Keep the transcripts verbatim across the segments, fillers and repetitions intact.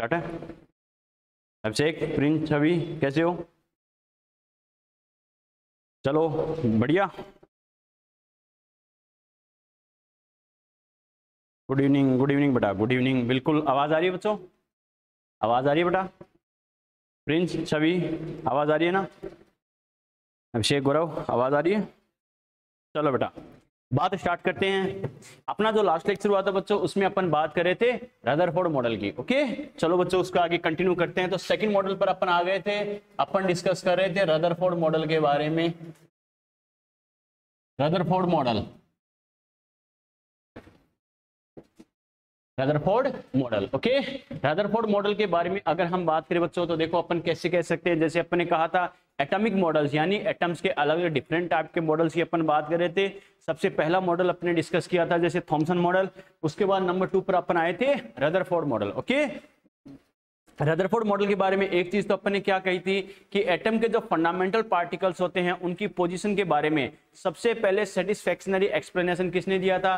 Data अभिषेक print छवि कैसे हो? चलो बढ़िया, गुड इवनिंग, गुड इवनिंग बेटा, गुड इवनिंग। बिल्कुल आवाज़ आ रही है बच्चों? आवाज़ आ रही है बेटा? प्रिंस छवि आवाज़ आ रही है ना? अभिषेक गौरव आवाज़ आ रही है? चलो बेटा बात स्टार्ट करते हैं। अपना जो लास्ट लेक्चर हुआ था बच्चों उसमें अपन बात कर रहे थे रदरफोर्ड मॉडल की। ओके चलो बच्चों उसका आगे कंटिन्यू करते हैं। तो सेकंड मॉडल पर अपन आ गए थे, अपन डिस्कस कर रहे थे रदरफोर्ड मॉडल के बारे में। Rutherford model, Rutherford model okay Rutherford model के बारे में अगर हम बात करें बच्चों तो देखो अपन कैसे कह सकते हैं, जैसे अपन ने कहा था एटॉमिक मॉडल्स यानी एटम्स के अलग अलग डिफरेंट टाइप के मॉडल्स की अपन बात कर रहे थे। सबसे पहला मॉडल अपने डिस्कस किया था जैसे थॉमसन मॉडल, उसके बाद नंबर टू पर अपन आए थे Rutherford model. Okay Rutherford model के बारे में एक चीज तो अपन ने क्या कही थी कि एटम के जो फंडामेंटल पार्टिकल्स होते हैं उनकी पोजीशन के बारे में सबसे पहले सेटिस्फैक्शनरी एक्सप्लेनेशन किसने दिया था?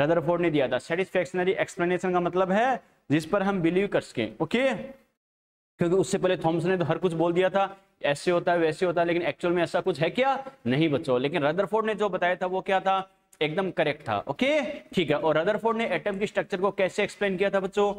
रदरफोर्ड ने दिया था। सेटिस्फैक्शनरी एक्सप्लेनेशन का मतलब है जिस पर हम बिलीव कर सकें। ओके क्योंकि उससे पहले थॉमसन ने तो हर कुछ बोल दिया था, ऐसे होता है वैसे होता है, लेकिन एक्चुअल में ऐसा कुछ है क्या? नहीं बच्चों। लेकिन रदरफोर्ड ने जो बताया था वो क्या था? एकदम करेक्ट था। ओके ठीक है। और रदरफोर्ड ने एटम की स्ट्रक्चर को कैसे एक्सप्लेन किया था बच्चों?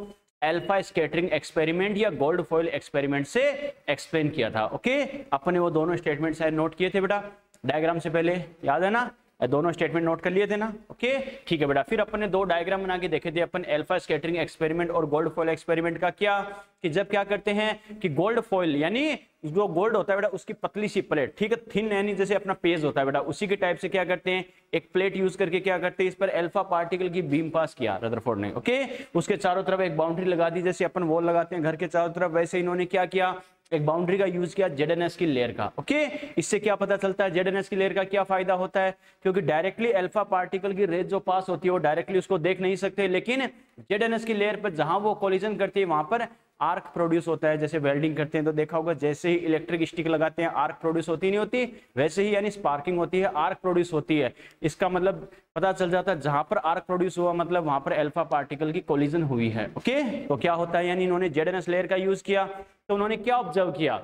अल्फा स्कैटरिंग एक्सपेरिमेंट या गोल्ड फॉइल एक्सपेरिमेंट से एक्सप्लेन किया था। ओके अपन ने वो दोनों स्टेटमेंट नोट किए थे बेटा डायग्राम से पहले, याद है ना? दोनों स्टेटमेंट नोट कर लिए थे ना? ओके ठीक है बेटा। फिर अपन ने दो डायग्राम बना के देखे थे अपन, अल्फा स्कैटरिंग एक्सपेरिमेंट और गोल्ड फॉइल एक्सपेरिमेंट का। क्या कि जब क्या करते हैं कि गोल्ड फॉइल यानी जो गोल्ड होता है बेटा उसकी पतली सी प्लेट, ठीक है, थिन यानी जैसे अपना पेज होता है बेटा उसी के टाइप से क्या करते हैं एक प्लेट यूज करके क्या करते हैं इस पर अल्फा पार्टिकल की बीम पास किया रदरफोर्ड ने। ओके उसके चारों तरफ एक बाउंड्री लगा दी, जैसे अपन वॉल लगाते हैं घर के चारों तरफ, वैसे इन्होंने क्या किया एक बाउंड्री का यूज किया जेडएनएस की लेयर का। ओके इससे क्या पता चलता है जेडएनएस की लेयर का क्या फायदा होता है? क्योंकि डायरेक्टली अल्फा पार्टिकल की रेज जो पास होती है वो डायरेक्टली उसको देख नहीं सकते, लेकिन जेडएनएस की लेयर पर जहां वो कोलिजन करती है वहां पर आर्क प्रोड्यूस होता है। जैसे वेल्डिंग करते हैं तो देखा होगा जैसे ही इलेक्ट्रिक स्टिक लगाते हैं आर्क प्रोड्यूस होती नहीं होती, वैसे ही यानी स्पार्किंग होती है, आर्क प्रोड्यूस होती है। इसका मतलब पता चल जाता है जहां पर आर्क प्रोड्यूस हुआ मतलब वहां पर अल्फा पार्टिकल की कोलिजन हुई है। ओके तो क्या होता है यानी इन्होंने जेडएनएस लेयर का यूज किया तो उन्होंने क्या ऑब्जर्व किया?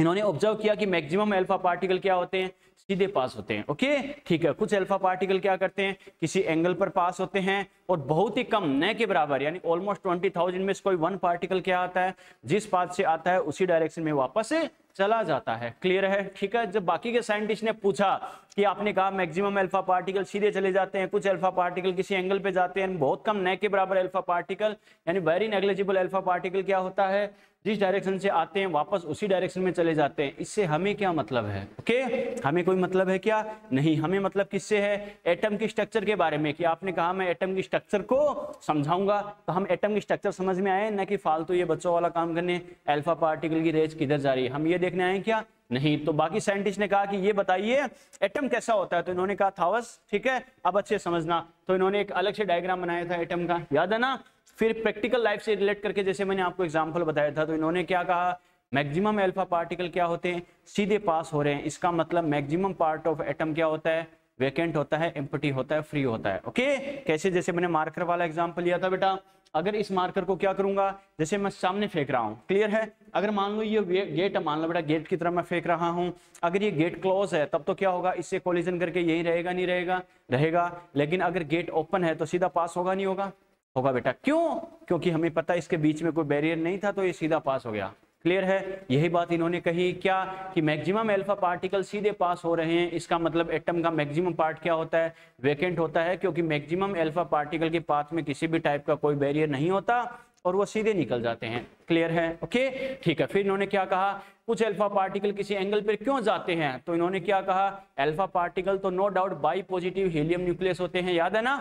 इन्होंने ऑब्जर्व किया कि मैक्सिमम अल्फा पार्टिकल क्या होते हैं? सीधे पास होते हैं। ओके ठीक है। कुछ अल्फा पार्टिकल क्या करते हैं किसी एंगल पर पास होते हैं और बहुत ही कम न के बराबर यानी ऑलमोस्ट ट्वेंटी थाउजेंड में से कोई वन पार्टिकल क्या आता है जिस पाथ से आता है उसी डायरेक्शन में वापस चला जाता है। क्लियर है? ठीक है। जब बाकी के साइंटिस्ट ने पूछा कि आपने कहा मैक्सिमम अल्फा पार्टिकल सीधे चले जाते हैं, कुछ अल्फा पार्टिकल किसी एंगल पे जाते हैं, बहुत कम न के बराबर अल्फा पार्टिकल यानी वेरी नेग्लिजिबल अल्फा पार्टिकल क्या होता है जिस डायरेक्शन से आते हैं वापस उसी डायरेक्शन में चले जाते हैं, इससे हमें क्या मतलब है? ओके हमें कोई मतलब है क्या? नहीं। हमें मतलब किससे है? एटम की स्ट्रक्चर के बारे में कि आपने कहा मैं एटम की स्ट्रक्चर को समझाऊंगा तो हम एटम की स्ट्रक्चर समझ में आए ना कि फालतू ये बच्चों वाला काम करने अल्फा पार्टिकल की रेज किधर जा रही है हम ये देखने आए क्या? नहीं। तो बाकी साइंटिस्ट ने कहा कि ये बताइए एटम कैसा होता है, तो इन्होंने कहा थावस, ठीक है अब अच्छे समझना, तो इन्होंने एक अलग से डायग्राम बनाया था एटम का, याद है ना? फिर प्रैक्टिकल लाइफ से रिलेट करके जैसे मैंने आपको एग्जांपल बताया था तो इन्होंने क्या कहा मैक्सिमम अल्फा पार्टिकल क्या होते हैं सीधे पास हो रहे हैं, इसका मतलब मैक्सिमम पार्ट ऑफ एटम क्या होता है वेकेंट होता है, एम्प्टी होता है, फ्री होता है। ओके कैसे? जैसे मैंने मार्कर वाला एग्जांपल लिया था बेटा, अगर इस मार्कर को क्या करूंगा जैसे मैं सामने फेंक रहा हूं, क्लियर है? अगर मान लो ये गेट मान लो बेटा गेट की तरफ मैं फेंक रहा हूं, अगर ये गेट क्लोज है तब तो क्या होगा इससे कोलिजन करके यही रहेगा नहीं रहेगा? रहेगा। लेकिन अगर गेट ओपन है तो सीधा पास होगा नहीं होगा? होगा बेटा। क्यों? क्योंकि हमें पता है इसके बीच में कोई बैरियर नहीं था तो ये सीधा पास हो गया। क्लियर है? यही बात इन्होंने कही क्या कि मैक्सिमम अल्फा पार्टिकल सीधे पास हो रहे हैं, इसका मतलब एटम का मैक्सिमम पार्ट क्या होता है वेकेंट होता है क्योंकि मैक्सिमम अल्फा पार्टिकल के पाथ में किसी भी टाइप का कोई बैरियर नहीं होता और वो सीधे निकल जाते हैं। क्लियर है? ओके ठीक है। फिर इन्होंने क्या कहा कुछ अल्फा पार्टिकल किसी एंगल पर क्यों जाते हैं, तो इन्होंने क्या कहा अल्फा पार्टिकल तो no doubt bi positive helium nucleus होते हैं, याद है ना?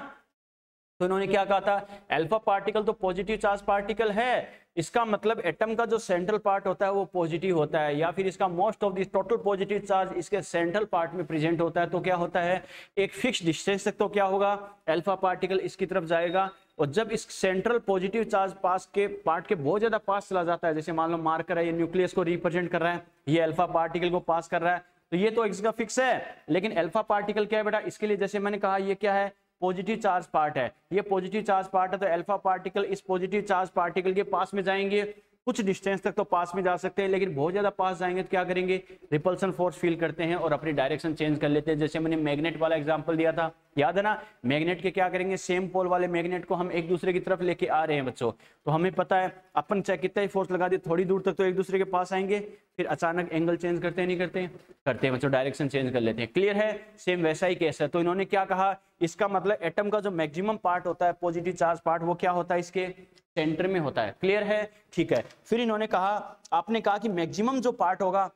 तो इन्होंने क्या कहा था अल्फा पार्टिकल तो पॉजिटिव चार्ज पार्टिकल है, इसका मतलब एटम का जो सेंट्रल पार्ट होता है वो पॉजिटिव होता है या फिर इसका most of this total positive charge इसके सेंट्रल पार्ट में प्रेजेंट होता है, तो क्या होता है एक फिक्स डिस्टेंस तक तो क्या होगा अल्फा पार्टिकल इसकी तरफ जाएगा और जब इस सेंट्रल पॉजिटिव चार्ज पास के पार्ट के बहुत ज्यादा पास चला जाता है, जैसे मान लो मार्कर है ये न्यूक्लियस को रिप्रेजेंट कर रहा है ये अल्फा पार्टिकल को पास कर रहा है तो ये तो इसका फिक्स है, लेकिन अल्फा पार्टिकल क्या है बेटा इसके लिए जैसे मैंने कहा ये क्या है पॉजिटिव चार्ज पार्ट है, ये पॉजिटिव चार्ज पार्ट है, तो अल्फा पार्टिकल इस पॉजिटिव चार्ज पार्टिकल के पास में जाएंगे, कुछ डिस्टेंस तक तो पास में जा सकते हैं, लेकिन बहुत ज्यादा पास जाएंगे तो क्या करेंगे, रिपल्सन फोर्स फील करते हैं और अपनी डायरेक्शन चेंज कर लेते हैं। जैसे मैंने मैग्नेट वाला एग्जांपल दिया था, याद है ना, मैग्नेट के क्या करेंगे, सेम पोल वाले मैग्नेट को हम एक दूसरे की तरफ लेके आ रहे हैं बच्चों, तो हमें पता है अपन चाहे कितना ही फोर्स लगा दे थोड़ी दूर तक तो एक दूसरे के पास आएंगे, फिर अचानक एंगल चेंज करते हैं, नहीं करते हैं, करते हैं बच्चों, डायरेक्शन चेंज कर लेते हैं। क्लियर है, सेम वैसा ही केस है। तो इन्होंने क्या कहा, इसका मतलब एटम का जो मैक्सिमम पार्ट होता है पॉजिटिव चार्ज पार्ट, वो क्या होता है, इसके सेंटर में होता है। क्लियर है, ठीक है। फिर इन्होंने कहा, आपने कहा कि मैक्सिमम जो पार्ट होगा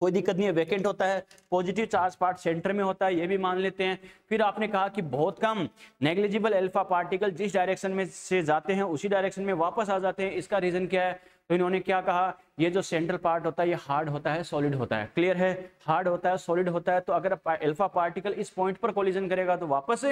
कोई दिक्कत नहीं है, वेकेंट होता है, पॉजिटिव चार्ज पार्ट सेंटर में होता है, ये भी मान लेते हैं। फिर आपने कहा कि बहुत कम नेग्लिजिबल अल्फा पार्टिकल जिस डायरेक्शन में से जाते हैं उसी डायरेक्शन में वापस आ जाते हैं, इसका रीजन क्या है, तो इन्होंने क्या कहा, ये जो सेंट्रल पार्ट होता है ये हार्ड होता है, सॉलिड होता है। क्लियर है, हार्ड होता है, सॉलिड होता है, तो अगर अल्फा पार्टिकल इस पॉइंट पर कोलिजन करेगा तो वापस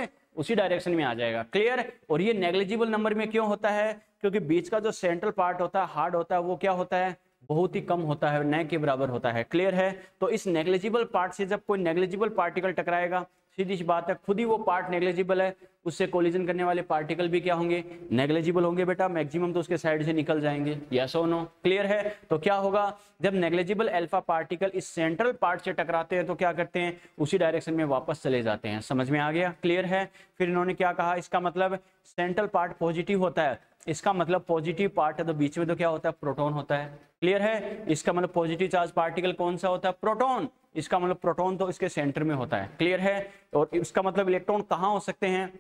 उसी डायरेक्शन में आ जाएगा। क्लियर, और ये नेग्लिजिबल नंबर में क्यों होता है, क्योंकि बीच का जो सेंट्रल पार्ट होता है हार्ड होता है वो क्या होता है, बहुत ही कम होता है, न के बराबर होता है। क्लियर है, तो इस नेग्लिजिबल पार्ट से जब कोई नेग्लिजिबल पार्टिकल टकराएगा, सीधी सी बात है, खुद ही वो पार्ट नेग्लिजिबल है, उससे कोलिजन करने वाले पार्टिकल भी क्या होंगे, नेग्लिजिबल होंगे बेटा, मैक्सिमम तो उसके साइड से निकल जाएंगे, यस और नो। क्लियर है, तो क्या होगा, जब नेग्लिजिबल अल्फा पार्टिकल इस सेंट्रल पार्ट से टकराते हैं तो क्या करते हैं, उसी डायरेक्शन में वापस चले जाते हैं। समझ में आ गया, क्लियर है। फिर इन्होंने क्या कहा, इसका मतलब सेंट्रल पार्ट पॉजिटिव होता है, इसका मतलब पॉजिटिव पार्ट है, तो बीच में तो क्या होता है, प्रोटॉन होता है। क्लियर है, इसका मतलब पॉजिटिव चार्ज पार्टिकल कौन सा होता है, प्रोटॉन, इसका मतलब प्रोटॉन तो इसके सेंटर में होता है। क्लियर है, और इसका मतलब इलेक्ट्रॉन कहाँ हो सकते हैं,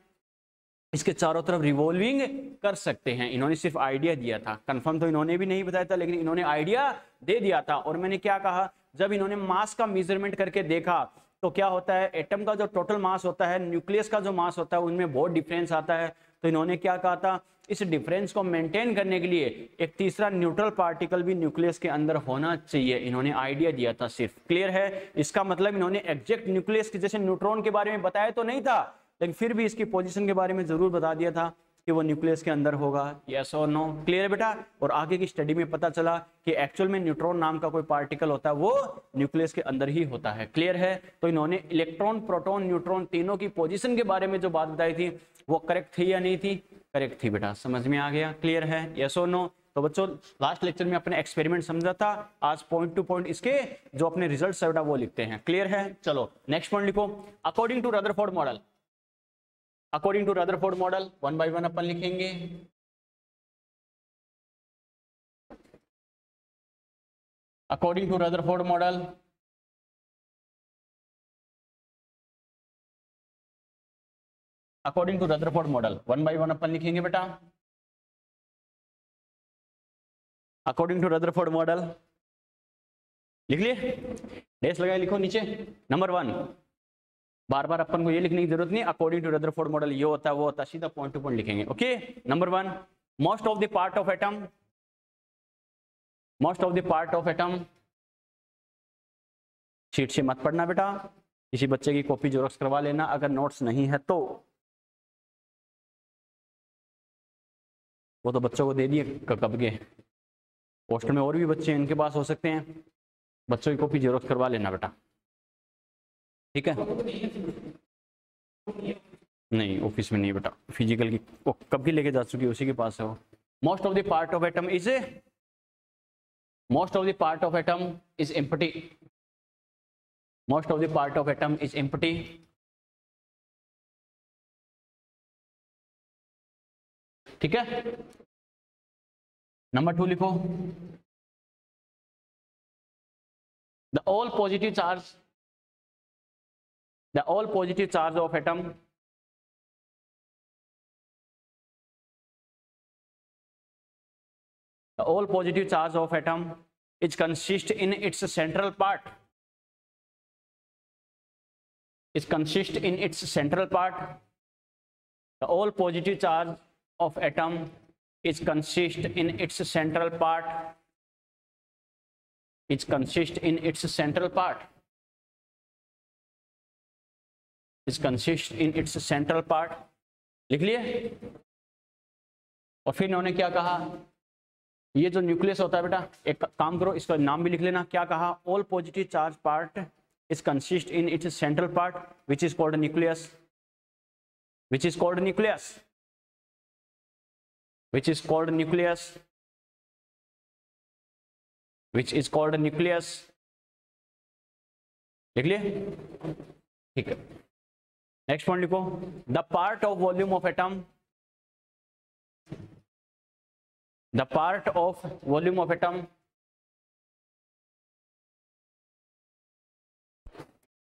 इसके चारों तरफ रिवॉल्विंग कर सकते हैं। इन्होंने सिर्फ आइडिया दिया था, कंफर्म तो इन्होंने भी नहीं बताया था, लेकिन इन्होंने आइडिया दे दिया था। और मैंने क्या कहा, जब इन्होंने मास का मेजरमेंट करके देखा तो क्या होता है, एटम का जो टोटल मास होता है, न्यूक्लियस का जो मास होता है, उनमें बहुत डिफरेंस आता है। तो इन्होंने क्या कहा था, इस डिफरेंस को मेंटेन करने के लिए एक तीसरा न्यूट्रल पार्टिकल भी न्यूक्लियस के अंदर होना चाहिए, इन्होंने आइडिया दिया था सिर्फ। क्लियर है, इसका मतलब इन्होंने एग्जैक्ट न्यूक्लियस के जैसे न्यूट्रॉन के बारे में बताया तो नहीं था, लेकिन फिर भी इसकी पोजीशन के बारे में जरूर बता दिया था कि वो न्यूक्लियस के अंदर होगा, यस और नो। क्लियर है बेटा, और आगे की स्टडी में पता चला कि एक्चुअल में न्यूट्रॉन नाम का कोई पार्टिकल होता है वो न्यूक्लियस के अंदर ही होता है। क्लियर है, तो इन्होंने इलेक्ट्रॉन, प्रोटॉन, न्यूट्रॉन तीनों की पोजीशन के बारे में जो बात बताई थी वो करेक्ट थी या नहीं थी, करेक्ट थी बेटा। समझ में आ गया, क्लियर है, यस और नो। तो बच्चों लास्ट लेक्चर में अपने एक्सपेरिमेंट समझा था, आज पॉइंट टू पॉइंट इसके जो अपने रिजल्ट है वो लिखते हैं। क्लियर है, चलो नेक्स्ट पॉइंट लिखो, according to Rutherford model, according to Rutherford model one by one अपन लिखेंगे। According to Rutherford model, according to Rutherford model one by one अपन लिखेंगे बेटा। अकॉर्डिंग टू रदरफोर्ड मॉडल लिख लिए, डैश लगाए लिखो नीचे। नंबर वन, बार बार अपन को ये लिखने की जरूरत नहीं, अकॉर्डिंग टू रदरफोर्ड मॉडल ये होता है वो होता है, सीधा पॉइंट टू पॉइंट लिखेंगे। Okay, number one, most of the part of atom, most of the part of atom, sheet से मत पढ़ना बेटा, किसी बच्चे की कॉपी जेरॉक्स करवा लेना अगर नोट्स नहीं है तो, वो तो बच्चों को दे दिए कब के, हॉस्टल में और भी बच्चे हैं इनके पास हो सकते हैं, बच्चों की कॉपी जेरॉक्स करवा लेना बेटा, ठीक है। नहीं ऑफिस में नहीं बेटा, फिजिकल की वो कब की लेके जा चुकी है उसी के पास है वो। Most of the part of atom is, most of the part of atom is empty, most of the part of atom is empty, ठीक है। नंबर टू लिखो, the all positive charge, the all positive charge of atom the all positive charge of atom is consist in its central part, is consist in its central part, the all positive charge of atom is consist in its central part, is consist in its central part, is consist in its central part, लिख लिए। और फिर इन्होंने क्या कहा, ये जो nucleus होता है बेटा, एक काम करो इसका नाम भी लिख लेना, क्या कहा, all positive charge part is consist in its central part which is called nucleus, which is called nucleus, which is called nucleus, which is called nucleus. लिख लिए, ठीक है। नेक्स्ट पॉइंट लिखो, the part of volume of atom, the part of volume of atom,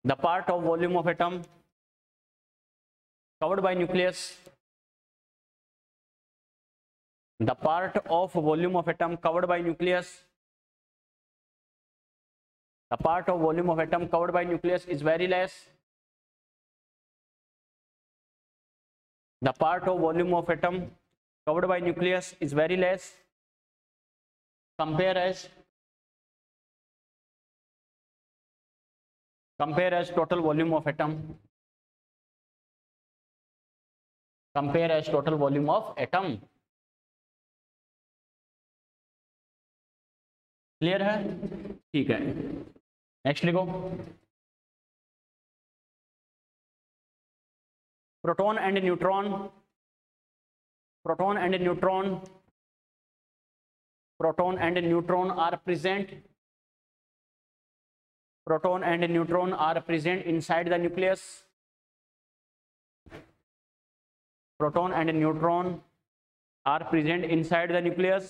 the part of volume of atom covered by nucleus, the part of volume of atom covered by nucleus, the part of volume of atom covered by nucleus is very less, the part of volume of atom covered by nucleus is very less, compare as, compare as total volume of atom, compare as total volume of atom। Clear है, ठीक है। Next लिखो, proton and neutron, proton and neutron, proton and neutron are present, proton and neutron are present inside the nucleus, proton and neutron are present inside the nucleus,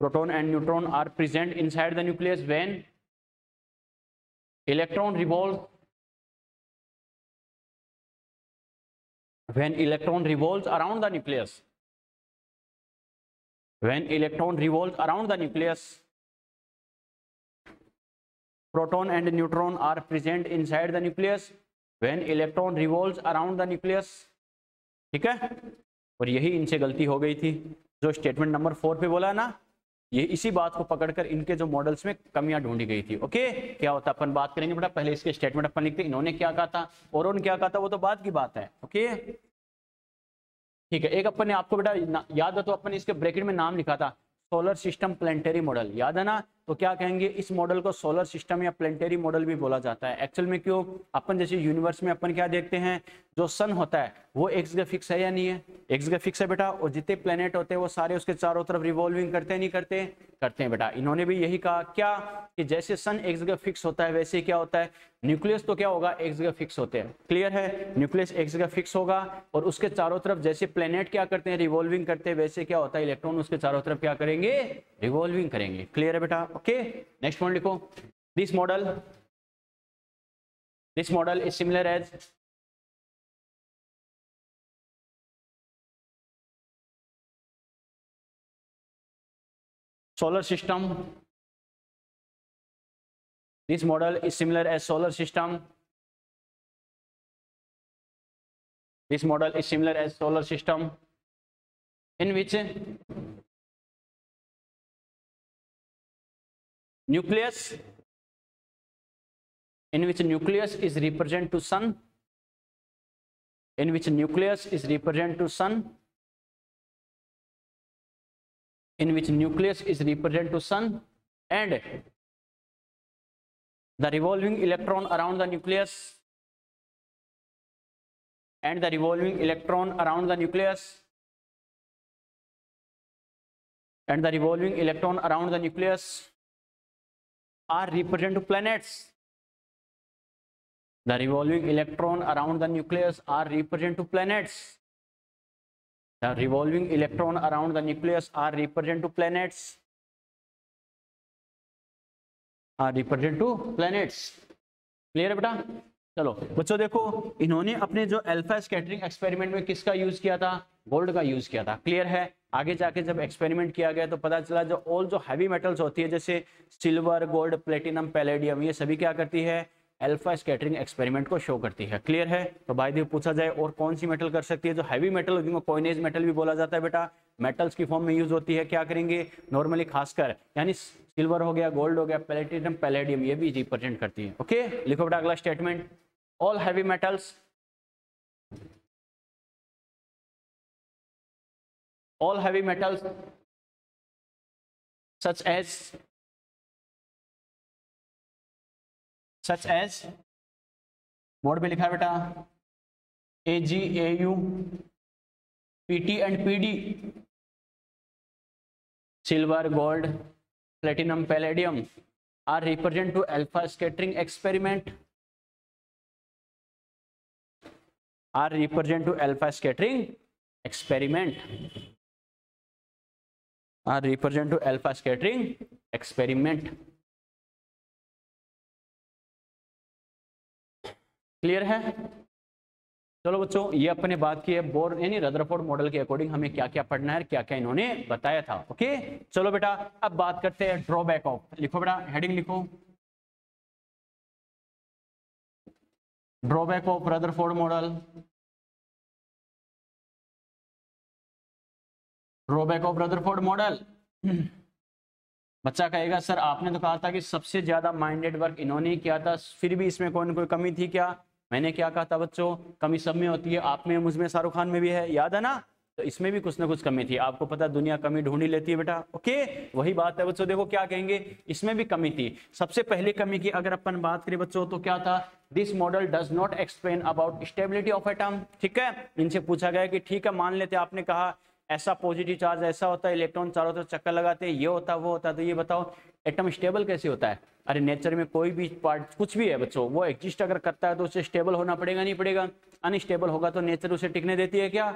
proton and neutron are present inside the nucleus when electron revolves, when electron revolves around the nucleus, when electron revolves around the nucleus, proton and neutron are present inside the nucleus when electron revolves around the nucleus। ठीक है, और यही इनसे गलती हो गई थी जो स्टेटमेंट नंबर फोर पे बोला ना, ये इसी बात को पकड़कर इनके जो मॉडल्स में कमियां ढूंढी गई थी। ओके, क्या होता अपन बात करेंगे बेटा, पहले इसके स्टेटमेंट अपन लिखते हैं, इन्होंने क्या कहा था और उन्होंने क्या कहा था, वो तो बाद की बात है। ओके, ठीक है। एक अपन ने आपको बेटा याद हो तो अपन इसके ब्रैकेट में नाम लिखा था सोलर सिस्टम प्लैनेटरी मॉडल, याद है ना। तो क्या कहेंगे इस मॉडल को सोलर सिस्टम या प्लैनेटरी मॉडल भी बोला जाता है। एक्चुअल में क्यों, अपन जैसे यूनिवर्स में अपन क्या देखते हैं, जो सन होता है वो एक्स जगह फिक्स है या नहीं है, एक्स जगह फिक्स है बेटा, और जितने प्लेनेट होते हैं वो सारे उसके चारों तरफ रिवॉल्विंग करते हैं, नहीं करते, करते हैं बेटा। इन्होंने भी यही कहा क्या कि जैसे सन एक्स जगह फिक्स होता है वैसे क्या होता है न्यूक्लियस, तो क्या होगा एक्स जगह फिक्स होते हैं। क्लियर है, न्यूक्लियस एक्स जगह फिक्स होगा और उसके चारों तरफ जैसे प्लेनेट क्या करते हैं रिवॉल्विंग करते हैं, वैसे क्या होता है इलेक्ट्रॉन उसके चारों तरफ क्या करेंगे रिवॉल्विंग करेंगे। क्लियर है बेटा, ओके। नेक्स्ट पॉइंट लिखो, this model, this model is similar as, solar system, this model is similar as solar system, this model is similar as solar system in which nucleus, in which nucleus is represent to sun, in which nucleus is represent to sun, in which nucleus is represent to sun and the revolving electron around the nucleus, and the revolving electron around the nucleus, and the revolving electron around the nucleus are represent to planets, the revolving electron around the nucleus are represent to planets, the revolving electron around the nucleus are represent to planets, are represent to planets। Clear है बेटा। चलो बच्चों देखो, इन्होंने अपने जो alpha scattering experiment में किसका यूज किया था, गोल्ड का यूज किया था। क्लियर है, आगे जाके जब एक्सपेरिमेंट किया गया तो पता चला जो ऑल जो हैवी मेटल्स होती है जैसे सिल्वर, गोल्ड, प्लेटिनम, पैलेडियम, ये सभी क्या करती है अल्फा स्कैटरिंग एक्सपेरिमेंट को शो करती है। क्लियर है, तो बाय द वे पूछा जाए और कौन सी मेटल कर सकती है, जो हैवी मेटल होती है उनको कोइनेज मेटल भी बोला जाता है बेटा, मेटल्स की फॉर्म में यूज होती है। क्या करेंगे नॉर्मली खासकर यानी सिल्वर हो गया, गोल्ड हो गया, प्लेटिनम, पैलेडियम, ये भी रिप्रेजेंट करती है। ओके, लिखो बेटा अगला statement, all heavy metals, all heavy metals such as, such as board पे लिखा है बेटा A G A U P T and P D, silver, gold, platinum, palladium are represent to alpha scattering experiment, are represent to alpha scattering experiment, are represent to alpha scattering experiment. Clear है? चलो बच्चों, ये अपने बात की है bore यानी Rutherford model के अकॉर्डिंग हमें क्या क्या पढ़ना है, क्या क्या इन्होंने बताया था। ओके चलो बेटा, अब बात करते हैं ड्रॉबैक ऑफ। लिखो बेटा, हेडिंग लिखो, drawback of Rutherford model, drawback of Rutherford model. बच्चा कहेगा सर आपने तो कहा था कि सबसे ज्यादा माइंडेड वर्क इन्होंने किया था, फिर भी इसमें कौन कोई कमी थी क्या? मैंने क्या कहा था बच्चों, कमी सब में होती है, आप में, मुझ में, शाहरुख खान में भी है, याद है ना? तो इसमें भी कुछ ना कुछ कमी थी, आपको पता दुनिया कमी ढूंढी लेती है बेटा। ओके वही बात है बच्चों, देखो क्या कहेंगे, इसमें भी कमी थी। सबसे पहले कमी की अगर अपन बात करें बच्चों तो क्या था, this model does not explain about stability of atom. ठीक है, इनसे पूछा गया कि ठीक है मान लेते आपने कहा ऐसा पॉजिटिव चार्ज ऐसा होता है, इलेक्ट्रॉन चारों तरफ चक्कर लगाते हैं, ये होता वो होता, तो ये बताओ एटम स्टेबल कैसे होता है? अरे नेचर में कोई भी पार्ट कुछ भी है बच्चों, वो एग्जिस्ट अगर करता है तो उसे स्टेबल होना पड़ेगा, नहीं पड़ेगा? अनस्टेबल होगा तो नेचर उसे टिकने देती है क्या?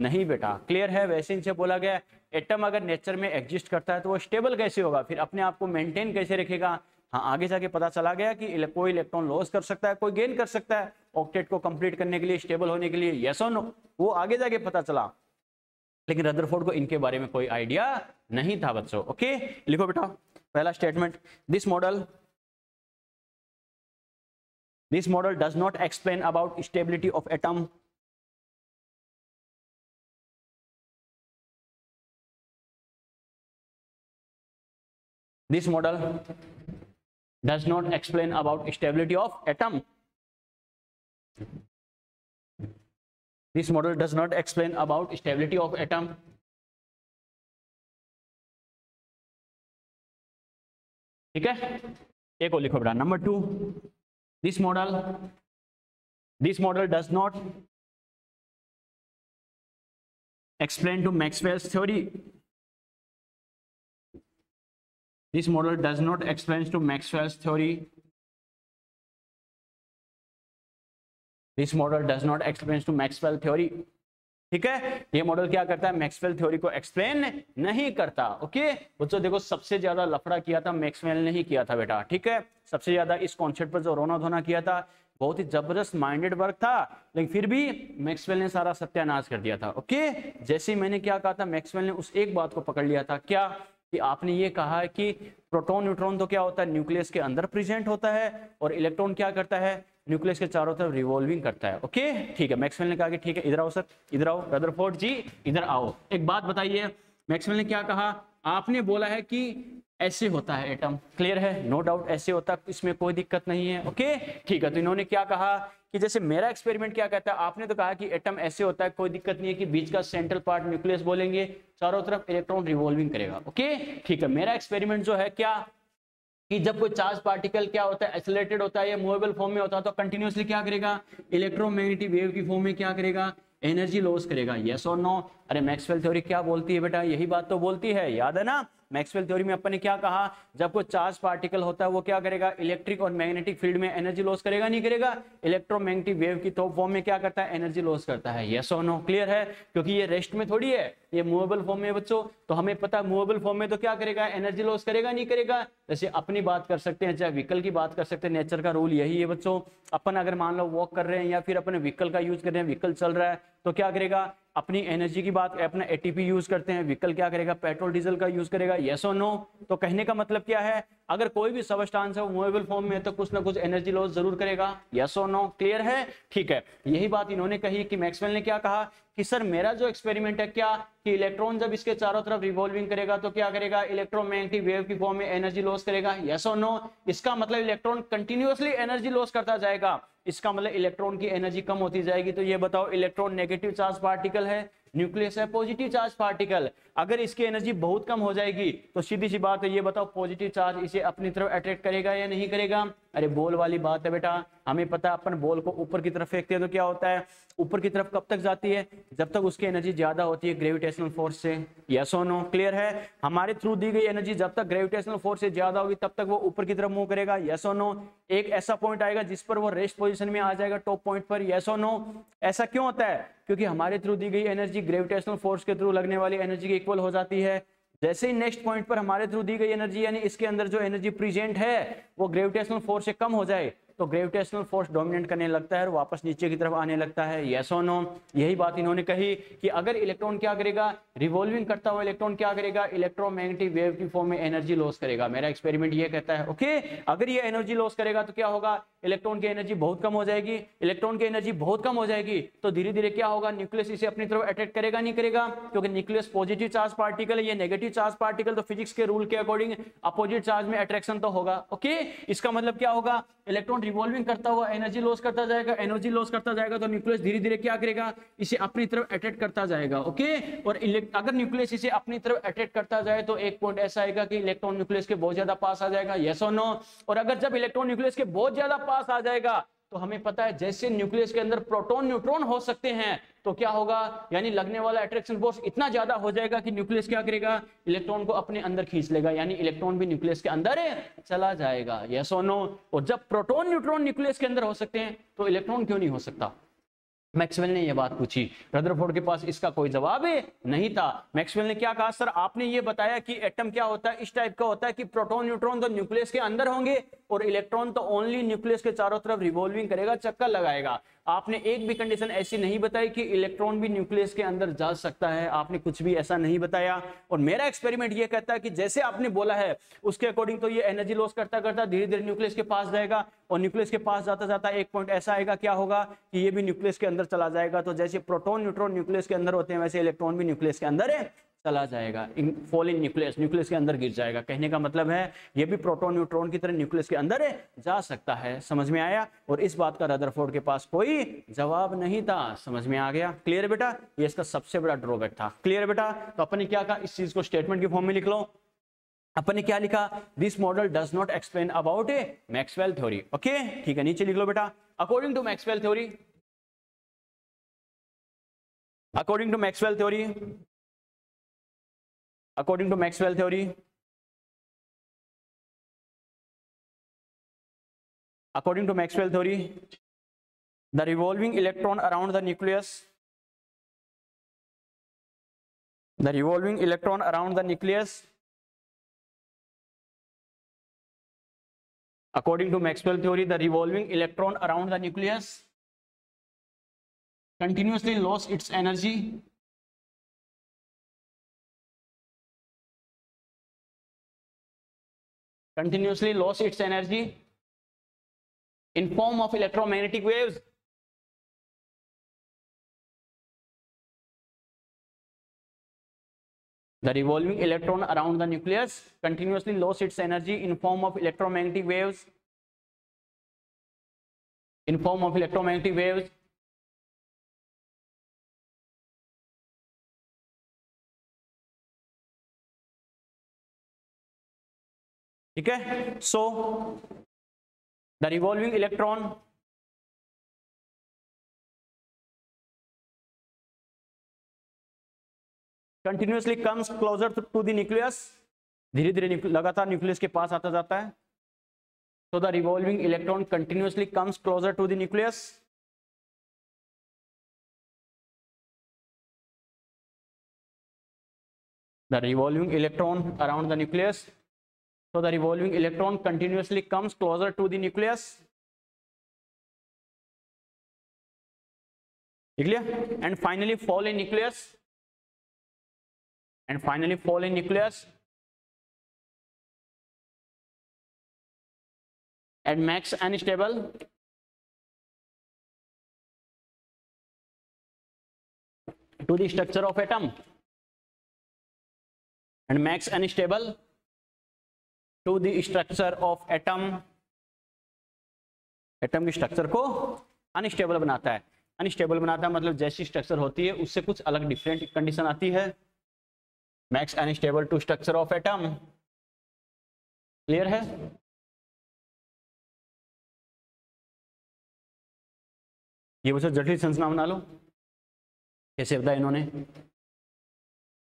नहीं बेटा। क्लियर है? वैसे इनसे बोला गया एटम अगर नेचर में एग्जिस्ट करता है तो वो स्टेबल कैसे होगा, फिर अपने आप को मेंटेन कैसे रखेगा? हाँ, आगे जाके पता चला गया कि कोई इलेक्ट्रॉन लॉस कर सकता है, कोई गेन कर सकता है ऑक्टेट को कंप्लीट करने के लिए, स्टेबल होने के लिए, यस और नो, वो आगे जाके पता चला। लेकिन रदरफोर्ड को इनके बारे में कोई आइडिया नहीं था बच्चों। ओके लिखो बेटा, पहला statement, this model this model does not explain about stability of atom. This model does not explain about stability of atom. This model does not explain about stability of atom. ठीक है, एक और लिखो बेटा, number two, this model, this model does not explain to Maxwell's theory. This model does not explain to Maxwell's theory. This model does not explain to Maxwell theory. ठीक है, ये model क्या करता है? मैक्सवेल थ्योरी को explain नहीं करता। Okay बच्चों देखो, सबसे ज्यादा लफड़ा किया था मैक्सवेल ने ही किया था बेटा। ठीक है, सबसे ज्यादा इस कॉन्सेप्ट पर जो रोना धोना किया था, बहुत ही जबरदस्त माइंडेड वर्क था, लेकिन फिर भी मैक्सवेल ने सारा सत्यानाश कर दिया था। ओके जैसे ही मैंने क्या कहा था, मैक्सवेल ने उस एक बात को पकड़ लिया था, क्या कि आपने ये कहा है कि प्रोटॉन न्यूट्रॉन तो क्या होता है, न्यूक्लियस के अंदर प्रेजेंट होता है, और इलेक्ट्रॉन क्या करता है, न्यूक्लियस के चारों तरफ रिवॉल्विंग करता है। ओके ठीक है, मैक्सवेल ने कहा कि ठीक है इधर आओ सर, इधर आओ रदरफोर्ड जी, इधर आओ, एक बात बताइए, मैक्सवेल ने क्या कहा, आपने बोला है कि ऐसे होता है एटम। क्लियर है? नो डाउट ऐसे होता, इसमें कोई दिक्कत नहीं है। ओके ठीक है, तो इन्होंने क्या कहा कि जैसे मेरा एक्सपेरिमेंट क्या कहता है, आपने तो कहा कि एटम ऐसे होता है, कोई दिक्कत नहीं है कि बीच का सेंट्रल पार्ट न्यूक्लियस बोलेंगे, चारों तरफ इलेक्ट्रॉन रिवॉल्विंग करेगा। ओके ठीक है, मेरा एक्सपेरिमेंट जो है क्या कि जब कोई चार्ज पार्टिकल क्या होता है, एक्सेलरेटेड होता है या मूवेबल फॉर्म में होता है, तो कंटिन्यूअसली क्या करेगा, इलेक्ट्रोमैग्नेटिक वेव की फॉर्म में क्या करेगा, एनर्जी लॉस करेगा। यस और नो? अरे मैक्सवेल थ्योरी क्या बोलती है बेटा, यही बात तो बोलती है, याद है ना? मैक्सवेल थ्योरी में अपन ने क्या कहा, जब कोई चार्ज पार्टिकल होता है वो क्या करेगा, इलेक्ट्रिक और मैग्नेटिक फील्ड में एनर्जी लॉस करेगा, नहीं करेगा? इलेक्ट्रोमैग्नेटिक वेव की टॉप फॉर्म में क्या करता है, एनर्जी लॉस करता है। यस और नो? क्लियर है? क्योंकि ये रेस्ट में थोड़ी है, ये मूवेबल फॉर्म में बच्चों, तो हमें पता है मूवेबल फॉर्म में तो क्या करेगा, एनर्जी लॉस करेगा, नहीं करेगा? जैसे अपनी बात कर सकते हैं, चाहे व्हीकल की बात कर सकते हैं, नेचर का रूल यही है बच्चों। अपन अगर मान लो वॉक कर रहे हैं या फिर अपने व्हीकल का यूज कर रहे हैं, व्हीकल चल रहा है, तो क्या करेगा, अपनी एनर्जी की बात, अपना एटीपी यूज करते हैं, व्हीकल क्या करेगा, पेट्रोल डीजल का यूज करेगा। यस और नो? तो कहने का मतलब क्या है, अगर कोई भी सबस्टांस है वो मूवेबल फॉर्म में है तो कुछ ना कुछ एनर्जी लॉस जरूर करेगा। यस और नो? क्लियर है? ठीक है, यही बात इन्होंने कही कि मैक्सवेल ने क्या कहा कि सर मेरा जो एक्सपेरिमेंट है क्या कि इलेक्ट्रॉन जब इसके चारों तरफ रिवॉल्विंग करेगा तो क्या करेगा, इलेक्ट्रोमैग्नेटिक वेव की फॉर्म में एनर्जी लॉस करेगा। यस और नो? इसका मतलब इलेक्ट्रॉन कंटिन्यूअसली एनर्जी लॉस करता जाएगा, इसका मतलब इलेक्ट्रॉन की एनर्जी कम होती जाएगी। तो ये बताओ, इलेक्ट्रॉन नेगेटिव चार्ज पार्टिकल है, न्यूक्लियस है पॉजिटिव चार्ज पार्टिकल, अगर इसकी एनर्जी बहुत कम हो जाएगी तो सीधी सी बात है, ये बताओ पॉजिटिव चार्ज इसे अपनी तरफ अट्रैक्ट करेगा या नहीं करेगा? अरे बॉल वाली बात है बेटा, हमें पता है अपन बॉल को ऊपर की तरफ फेंकते हैं तो क्या होता है, ऊपर की तरफ कब तक जाती है, जब तक उसकी एनर्जी ज्यादा होती है ग्रेविटेशनल फोर्स से। यस और नो, क्लियर है? हमारे थ्रू दी गई एनर्जी जब तक ग्रेविटेशनल फोर्स से ज्यादा होगी तब तक वो ऊपर की तरफ मूव करेगा। यस और नो। एक ऐसा पॉइंट आएगा जिस पर वो रेस्ट पोजिशन में आ जाएगा, टॉप पॉइंट पर। यस और नो। ऐसा क्यों होता है? क्योंकि हमारे थ्रू दी गई एनर्जी ग्रेविटेशनल फोर्स के थ्रू लगने वाली एनर्जी के इक्वल हो जाती है। जैसे ही नेक्स्ट पॉइंट पर हमारे थ्रू दी गई एनर्जी यानी इसके अंदर जो एनर्जी प्रेजेंट है वो ग्रेविटेशनल फोर्स से कम हो जाए तो ग्रेविटेशनल फोर्स डोमिनेट करने लगता है और वापस नीचे की तरफ आने लगता है। यस और नो। यही बात इन्होंने कही कि अगर इलेक्ट्रॉन क्या करेगा, रिवॉल्विंग करता हुआ इलेक्ट्रॉन क्या करेगा, इलेक्ट्रोमैग्नेटिक वेव की फॉर्म में एनर्जी लॉस करेगा। मेरा एक्सपेरिमेंट ये कहता है। ओके, अगर ये एनर्जी लॉस करेगा तो क्या होगा, इलेक्ट्रॉन की एनर्जी बहुत कम हो जाएगी। इलेक्ट्रॉन की एनर्जी बहुत कम हो जाएगी तो धीरे धीरे क्या होगा, न्यूक्लियस इसे अपनी तरफ अट्रैक्ट करेगा, नहीं करेगा? क्योंकि न्यूक्लियस पॉजिटिव चार्ज पार्टिकल है, ये नेगेटिव चार्ज पार्टिकल, तो फिजिक्स के रूल के अकॉर्डिंग अपोजिट चार्ज में अट्रैक्शन तो होगा। ओके, इसका मतलब क्या होगा, इलेक्ट्रॉन रिवॉल्विंग करता हुआ एनर्जी लॉस करता जाएगा, एनर्जी लॉस करता जाएगा तो न्यूक्लियस धीरे धीरे क्या करेगा, इसे अपनी तरफ अट्रैक्ट करता जाएगा। ओके, और अगर न्यूक्लियस इसे अपनी तरफ अट्रैक्ट करता जाए तो एक पॉइंट ऐसा आएगा कि इलेक्ट्रॉन न्यूक्लियस के बहुत ज्यादा पास आ जाएगा। यस और नो। और अगर जब इलेक्ट्रॉन न्यूक्लियस के बहुत ज्यादा पास आ जाएगा तो हमें पता है जैसे न्यूक्लियस के अंदर प्रोटॉन न्यूट्रॉन हो सकते हैं तो क्या होगा, यानी लगने वाला अट्रैक्शन फोर्स इतना ज्यादा हो जाएगा कि न्यूक्लियस क्या करेगा, इलेक्ट्रॉन को अपने अंदर खींच लेगा, यानी इलेक्ट्रॉन भी न्यूक्लियस के अंदर चला जाएगा। यस और नो। और जब प्रोटॉन न्यूट्रॉन न्यूक्लियस के अंदर हो सकते हैं तो इलेक्ट्रॉन क्यों नहीं हो सकता? मैक्सवेल ने यह बात पूछी, रदरफोर्ड के पास इसका कोई जवाब नहीं था। मैक्सवेल ने क्या कहा, सर आपने ये बताया कि एटम क्या होता है, इस टाइप का होता है कि प्रोटॉन न्यूट्रॉन तो न्यूक्लियस के अंदर होंगे और इलेक्ट्रॉन तो ओनली न्यूक्लियस के चारों तरफ रिवॉल्विंग करेगा, चक्कर लगाएगा। आपने एक भी कंडीशन ऐसी नहीं बताई कि इलेक्ट्रॉन भी न्यूक्लियस के अंदर जा सकता है, आपने कुछ भी ऐसा नहीं बताया। और मेरा एक्सपेरिमेंट ये कहता है कि जैसे आपने बोला है उसके अकॉर्डिंग तो ये एनर्जी लॉस करता करता धीरे धीरे न्यूक्लियस के पास जाएगा और न्यूक्लियस के पास जाता जाता एक पॉइंट ऐसा आएगा, क्या होगा कि ये भी न्यूक्लियस के अंदर चला जाएगा। तो जैसे प्रोटॉन न्यूट्रॉन न्यूक्लियस के अंदर होते हैं वैसे इलेक्ट्रॉन भी न्यूक्लियस के अंदर है चला जाएगा, फॉल इन न्यूक्लियस, न्यूक्लियस के अंदर गिर जाएगा। कहने का मतलब है ये भी प्रोटॉन न्यूट्रॉन की तरह न्यूक्लियस के अंदर जा सकता है। समझ में आया? और इस बात का रदरफोर्ड के पास कोई जवाब नहीं था। समझ में आ गया? क्लियर बेटा? ये इसका सबसे बड़ा ड्रॉबैक था। क्लियर बेटा? तो अपन ने क्या कहा, इस चीज को स्टेटमेंट के फॉर्म में लिख लो। अपन ने क्या लिखा, this model does not explain about a Maxwell theory. Okay, ठीक है, नीचे लिख लो बेटा, according to Maxwell theory, according to Maxwell theory, According to Maxwell theory, according to Maxwell theory, the revolving electron around the nucleus, the revolving electron around the nucleus, according to Maxwell theory, the revolving electron around the nucleus continuously loses its energy. Continuously lost its energy in form of electromagnetic waves. The revolving electron around the nucleus continuously lost its energy in form of electromagnetic waves. In form of electromagnetic waves. ठीक है, so the revolving electron continuously comes closer to the nucleus, धीरे धीरे लगातार nucleus के पास आता जाता है। So the revolving electron continuously comes closer to the nucleus, the revolving electron around the nucleus, so the revolving electron continuously comes closer to the nucleus, and finally fall in nucleus, and finally fall in nucleus at max unstable, to the structure of atom, and max unstable to the structure of atom, atom की structure को unstable बनाता है। Unstable बनाता है मतलब जैसी structure होती है उससे कुछ अलग डिफरेंट कंडीशन आती है। Max unstable to structure of atom, clear है? ये बच्चों जटिल संरचना बना लो, कैसे बताया इन्होंने।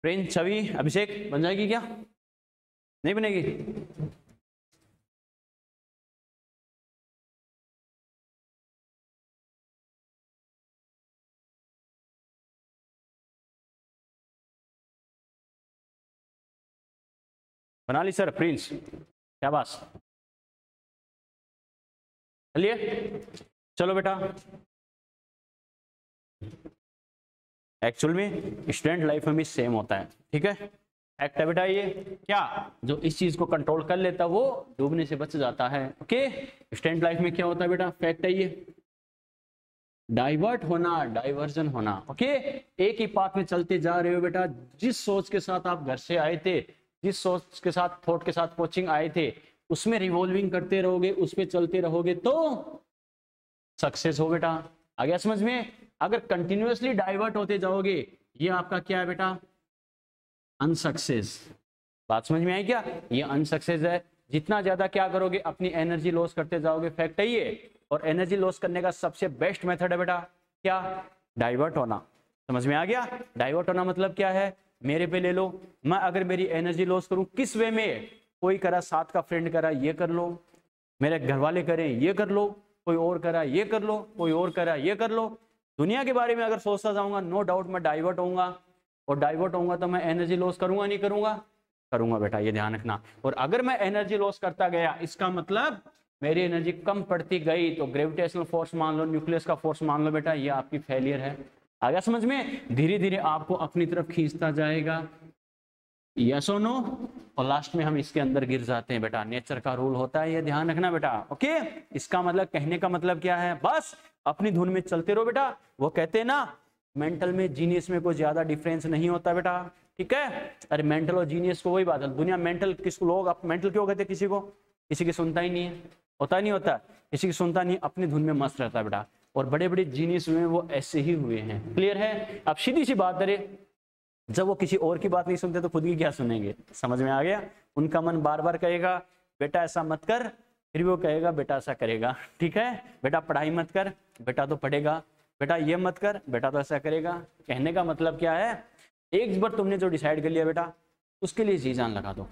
ट्रेन छवि अभिषेक बन जाएगी क्या, नहीं बनेगी? बना ली सर प्रिंस, क्या बात। चलिए चलो बेटा, एक्चुअल में स्टूडेंट लाइफ में भी सेम होता है, ठीक है। एक्ट है बेटा ये, क्या जो इस चीज को कंट्रोल कर लेता है वो डूबने से बच जाता है। ओके, स्टूडेंट लाइफ में क्या होता है बेटा, फैक्ट है ये, डाइवर्ट होना, डाइवर्जन होना। ओके, एक ही पाथ में चलते जा रहे हो बेटा, जिस सोच के साथ आप घर से आए थे, जिस सोच के साथ थॉट के साथ कोचिंग आए थे, उसमें रिवॉल्विंग करते रहोगे, उसमें चलते रहोगे तो सक्सेस हो बेटा। आ गया समझ में? अगर कंटिन्यूअसली डाइवर्ट होते जाओगे, ये आपका क्या है बेटा, अनसक्सेस। बात समझ में आई क्या? ये अनसक्सेस है। जितना ज्यादा क्या करोगे, अपनी एनर्जी लॉस करते जाओगे, फैक्ट है ये। और एनर्जी लॉस करने का सबसे बेस्ट मेथड है बेटा क्या, डाइवर्ट होना। समझ में आ गया? डाइवर्ट होना मतलब क्या है, मेरे पे ले लो, मैं अगर मेरी एनर्जी लॉस करूं किस वे में, कोई करा साथ का फ्रेंड करा ये कर लो, मेरे घर वाले करें ये कर लो, कोई और करा ये कर लो, कोई और करा ये कर लो, दुनिया के बारे में अगर सोचता जाऊंगा, नो डाउट मैं डाइवर्ट होऊंगा। और डाइवर्ट होऊंगा तो मैं एनर्जी लॉस करूंगा नहीं करूंगा? करूंगा बेटा, ये ध्यान रखना। और अगर मैं एनर्जी लॉस करता गया, इसका मतलब मेरी एनर्जी कम पड़ती गई, तो ग्रेविटेशनल फोर्स मान लो, न्यूक्लियस का फोर्स मान लो बेटा, ये आपकी फेलियर है। आ गया समझ में? धीरे धीरे आपको अपनी तरफ खींचता जाएगा, यस और नो, और लास्ट में हम इसके अंदर गिर जाते हैं बेटा। नेचर का रूल होता है ये, ध्यान रखना बेटा। ओके, इसका मतलब, कहने का मतलब क्या है, बस अपनी धुन में चलते रहो बेटा। वो कहते हैं ना, मेंटल में जीनियस में कोई ज्यादा डिफरेंस नहीं होता बेटा, ठीक है। अरे मेंटल और जीनियस को वही बात है, दुनिया मेंटल किसको, लोग आप मेंटल क्यों कहते हैं, किसी को किसी की सुनता ही नहीं है, होता नहीं होता, किसी की सुनता नहीं, अपनी धुन में मस्त रहता है बेटा। और बड़े बड़े जीनियस हुए वो ऐसे ही हुए हैं, क्लियर है। अब सीधी सी बात करें, जब वो किसी और की बात नहीं सुनते तो खुद की क्या सुनेंगे, समझ में आ गया। उनका मन बार बार कहेगा बेटा ऐसा मत कर, फिर वो कहेगा बेटा ऐसा करेगा, ठीक है। बेटा पढ़ाई मत कर, बेटा तो पढ़ेगा, बेटा ये मत कर, बेटा तो ऐसा करेगा। कहने का मतलब क्या है, एक बार तुमने जो डिसाइड कर लिया बेटा, उसके लिए जी जान लगा दो।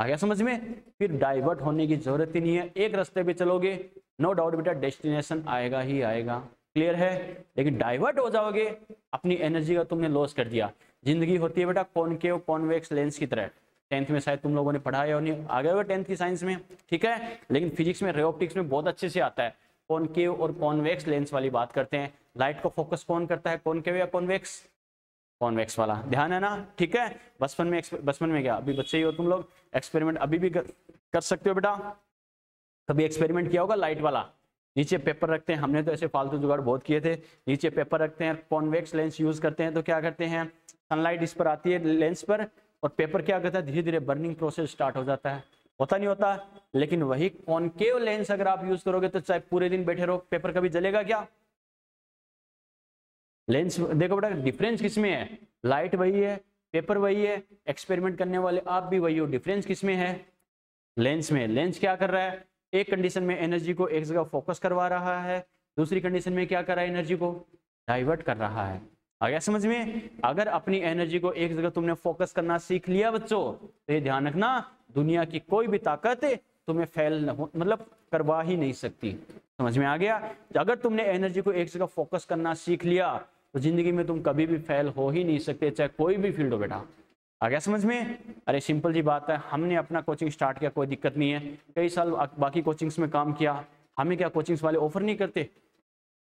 आ गया समझ में? फिर डाइवर्ट होने की जरूरत ही नहीं है, एक रास्ते पे चलोगे, नो डाउट बेटा डेस्टिनेशन आएगा ही आएगा, क्लियर है। लेकिन डाइवर्ट हो जाओगे, अपनी एनर्जी का तुमने लॉस कर दिया। जिंदगी होती है बेटा कॉनकेव कॉन्वेक्स लेंस की तरह, टेंथ में शायद तुम लोगों ने पढ़ाया और नहीं, आ गया होगा टेंथ की साइंस में, ठीक है। लेकिन फिजिक्स में, रे ऑप्टिक्स में बहुत अच्छे से आता है, कॉनकेव और कॉन्वेक्स लेंस वाली बात करते हैं। लाइट को फोकस कौन करता है, कॉनकेव या कॉन्वेक्स? कॉन्वेक्स वाला, ध्यान है ना, ठीक है। बचपन में, बचपन में क्या, अभी बच्चे ही हो तुम लोग, एक्सपेरिमेंट अभी भी कर, कर सकते हो बेटा। कभी एक्सपेरिमेंट किया होगा लाइट वाला, नीचे पेपर रखते हैं, हमने तो ऐसे फालतू जुगाड़ बहुत किए थे, नीचे पेपर रखते हैं, कॉन्वेक्स लेंस यूज करते हैं, तो क्या करते हैं, सनलाइट इस पर आती है लेंस पर, और पेपर क्या करता है, धीरे धीरे बर्निंग प्रोसेस स्टार्ट हो जाता है, होता नहीं होता। लेकिन वही कॉनकेव लेंस अगर आप यूज करोगे तो चाहे पूरे दिन बैठे रहो, पेपर कभी जलेगा क्या? लेंस देखो बेटा, डिफरेंस किसमें है, लाइट वही है, पेपर वही है, एक्सपेरिमेंट करने वाले आप भी वही हो, डिफरेंस किसमें है, लेंस में। लेंस क्या कर रहा है, एक कंडीशन में एनर्जी को एक जगह फोकस करवा रहा है, दूसरी कंडीशन में क्या कर रहा है, एनर्जी को डाइवर्ट कर रहा है। आ गया समझ में? अगर अपनी एनर्जी को एक जगह तुमने फोकस करना सीख लिया बच्चों, तो ये ध्यान रखना, दुनिया की कोई भी ताकत तुम्हें फेल मतलब करवा ही नहीं सकती। समझ में आ गया? अगर तुमने एनर्जी को एक जगह फोकस करना सीख लिया तो जिंदगी में तुम कभी भी फेल हो ही नहीं सकते, चाहे कोई भी फील्ड हो बेटा। आ गया समझ में? अरे सिंपल जी बात है, हमने अपना कोचिंग स्टार्ट किया, कोई दिक्कत नहीं है, कई साल बाकी कोचिंग्स में काम किया। हमें क्या कोचिंग्स वाले ऑफर नहीं करते,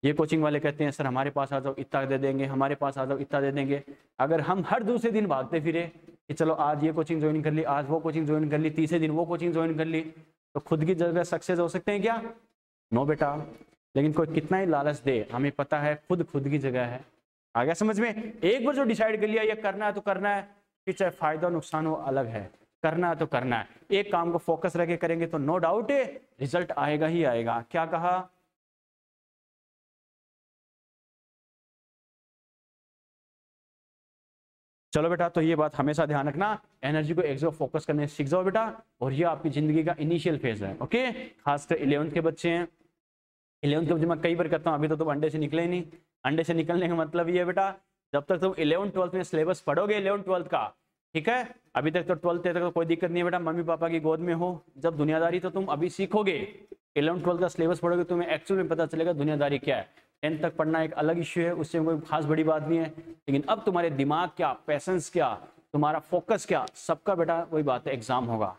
ये कोचिंग वाले कहते हैं सर हमारे पास आ जाओ इतना दे देंगे, हमारे पास आ जाओ इतना दे देंगे। अगर हम हर दूसरे दिन भागते फिरे कि चलो आज ये कोचिंग ज्वाइन कर ली, आज वो कोचिंग ज्वाइन कर ली, तीसरे दिन वो कोचिंग ज्वाइन कर ली, तो खुद की जगह सक्सेस हो सकते हैं क्या? नो बेटा। लेकिन कोई कितना ही लालच दे, हमें पता है खुद खुद की जगह है। आ गया समझ में? एक बार जो डिसाइड कर लिया ये करना है तो करना है, कि चाहे फायदा नुकसान वो अलग है, करना है तो करना है। एक काम को फोकस रख के करेंगे तो नो डाउट रिजल्ट आएगा ही आएगा। क्या कहा? चलो बेटा, तो ये बात हमेशा ध्यान रखना, एनर्जी को एक जगह फोकस करने सीख जाओ बेटा। और ये आपकी जिंदगी का इनिशियल फेज है। ओके, खासकर इलेवंथ के बच्चे हैं, इलेवन का जो मैं कई बार करता हूँ, अभी तो तुम अंडे से निकले ही नहीं। अंडे से निकलने का मतलब ये है बेटा, जब तक तुम इलेवन ट्वेल्थ में सिलेबस पढ़ोगे इलेवन ट्वेल्थ का, ठीक है, अभी तक तो ट्वेल्थ तक तो कोई दिक्कत नहीं है बेटा, मम्मी पापा की गोद में हो, जब दुनियादारी तो तुम अभी सीखोगे, इलेवन ट्वेल्थ का सिलेबस पढ़ोगे तुम्हें एक्चुअल में पता चलेगा दुनियादारी क्या है। टेंथ तक पढ़ना एक अलग इश्यू है, उससे कोई खास बड़ी बात नहीं है, लेकिन अब तुम्हारे दिमाग क्या, पैसेंस क्या, तुम्हारा फोकस क्या, सबका बेटा वही बात है, एग्जाम होगा।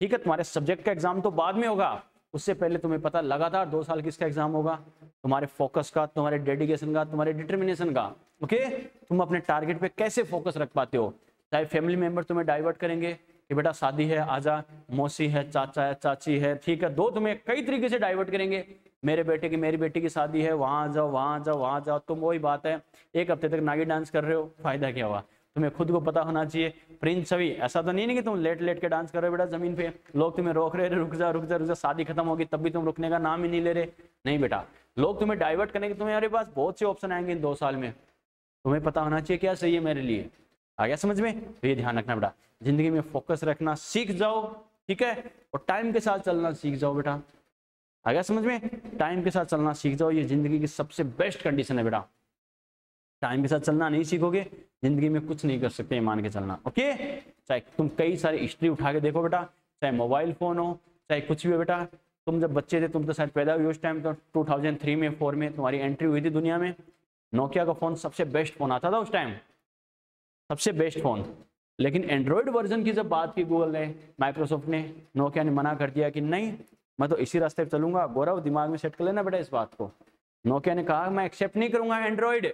ठीक है, तुम्हारे सब्जेक्ट का एग्जाम तो बाद में होगा, उससे पहले तुम्हें पता लगातार दो साल किसका एग्जाम होगा, तुम्हारे फोकस का, तुम्हारे डेडिकेशन का, तुम्हारे डिटर्मिनेशन का। ओके, तुम अपने टारगेट पे कैसे फोकस रख पाते हो, चाहे फैमिली मेंबर तुम्हें डाइवर्ट करेंगे कि बेटा शादी है आजा, मौसी है, चाचा है, चाची है, ठीक है, दो तुम्हें कई तरीके से डाइवर्ट करेंगे, मेरे बेटे की मेरी बेटी की शादी है, वहाँ जाओ वहाँ जाओ वहाँ जाओ, तुम वही बात है एक हफ्ते तक नागी डांस कर रहे हो, फायदा क्या हुआ। तुम्हें खुद को पता होना चाहिए प्रिंस सभी, ऐसा तो नहीं है कि तुम लेट लेट के डांस कर रहे हो बेटा जमीन पे, लोग तुम्हें रोक रहे, रुक जा रुक जा रुक जा, शादी खत्म होगी तब भी तुम रुकने का नाम ही नहीं ले रहे। नहीं बेटा, लोग तुम्हें डाइवर्ट करेंगे, तुम्हारे पास बहुत से ऑप्शन आएंगे इन दो साल में, तुम्हें पता होना चाहिए क्या सही है मेरे लिए। आ गया समझ में, तो ये ध्यान रखना बेटा, जिंदगी में फोकस रखना सीख जाओ, ठीक है, और टाइम के साथ चलना सीख जाओ बेटा। आ गया समझ में, टाइम के साथ चलना सीख जाओ, ये जिंदगी की सबसे बेस्ट कंडीशन है बेटा। टाइम के साथ चलना नहीं सीखोगे जिंदगी में कुछ नहीं कर सकते, मान के चलना। ओके, चाहे तुम कई सारी हिस्ट्री उठा के देखो बेटा, चाहे मोबाइल फोन हो, चाहे कुछ भी हो बेटा, तुम जब बच्चे थे, तुम तो शायद पैदा हुए उस टाइम, तो दो हज़ार तीन में फोर में तुम्हारी एंट्री हुई थी दुनिया में, नोकिया का फोन सबसे बेस्ट फोन आता था उस टाइम, सबसे बेस्ट फोन। लेकिन एंड्रॉयड वर्जन की जब बात की गूगल ने, माइक्रोसॉफ्ट ने, नोकिया ने मना कर दिया कि नहीं मैं तो इसी रास्ते पर चलूंगा। गौरव दिमाग में सेट कर लेना बेटा इस बात को, नोकिया ने कहा मैं एक्सेप्ट नहीं करूंगा एंड्रॉयड।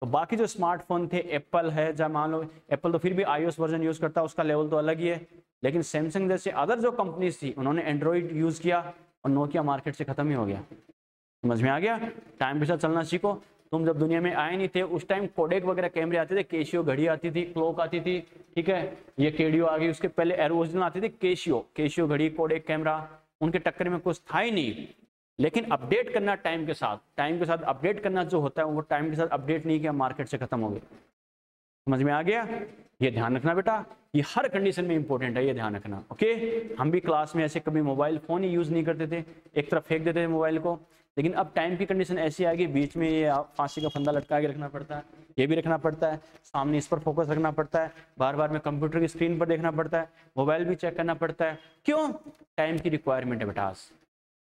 तो बाकी जो स्मार्टफोन थे, एप्पल है, जहाँ मान लो एप्पल तो फिर भी आईओएस वर्जन यूज़ करता है, उसका लेवल तो अलग ही है, लेकिन सैमसंग जैसे अदर जो कंपनीज थी उन्होंने एंड्रॉइड यूज़ किया और नोकिया मार्केट से ख़त्म ही हो गया। समझ में आ गया, टाइम के साथ चलना सीखो। तुम जब दुनिया में आए नहीं थे उस टाइम कोडेक वगैरह कैमरे आते थे, कैशियो घड़ी आती थी, क्लॉक आती थी, ठीक है, ये केडियो आ गई, उसके पहले एरोजन आती थी, कैशियो कैशियो घड़ी कोडेक कैमरा, उनके टक्कर में कुछ था ही नहीं। लेकिन अपडेट करना टाइम के साथ, टाइम के साथ अपडेट करना जो होता है वो टाइम के साथ अपडेट नहीं किया, मार्केट से खत्म हो गया। समझ में आ गया, ये ध्यान रखना बेटा, ये हर कंडीशन में इंपॉर्टेंट है, ये ध्यान रखना। ओके, हम भी क्लास में ऐसे कभी मोबाइल फोन ही यूज़ नहीं करते थे, एक तरफ फेंक देते थे मोबाइल को, लेकिन अब टाइम की कंडीशन ऐसी आ गई, बीच में ये फांसी का फंदा लटका के रखना पड़ता है, ये भी रखना पड़ता है, सामने इस पर फोकस रखना पड़ता है, बार बार में कंप्यूटर की स्क्रीन पर देखना पड़ता है, मोबाइल भी चेक करना पड़ता है, क्यों, टाइम की रिक्वायरमेंट है बेटा।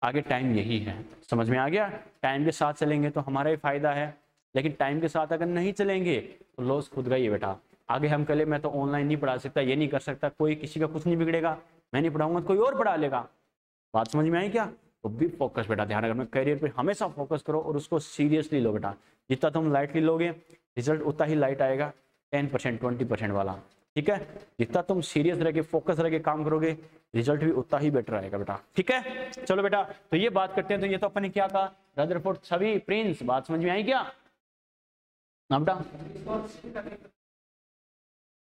आगे टाइम यही है, समझ में आ गया, टाइम के साथ चलेंगे तो हमारा ही फायदा है, लेकिन टाइम के साथ अगर नहीं चलेंगे तो लॉस खुद का ही है बेटा। आगे हम कहें मैं तो ऑनलाइन नहीं पढ़ा सकता, ये नहीं कर सकता, कोई किसी का कुछ नहीं बिगड़ेगा, मैं नहीं पढ़ाऊंगा तो कोई और पढ़ा लेगा। बात समझ में आई क्या, तो भी फोकस बेटा, ध्यान रखना, करियर पर हमेशा फोकस करो और उसको सीरियसली लो बेटा, जितना तुम लाइटली लोगे रिजल्ट उतना ही लाइट आएगा, टेन परसेंट ट्वेंटी परसेंट वाला, ठीक है, जितना तुम सीरियस रह के फोकस रह के काम करोगे रिजल्ट भी उतना ही बेटर आएगा बेटा। ठीक है, चलो बेटा, तो ये बात करते हैं, तो ये तो अपन ने क्या कहा, रदरफोर्ड छवि प्रिंस, बात समझ में आई क्या ना बेटा।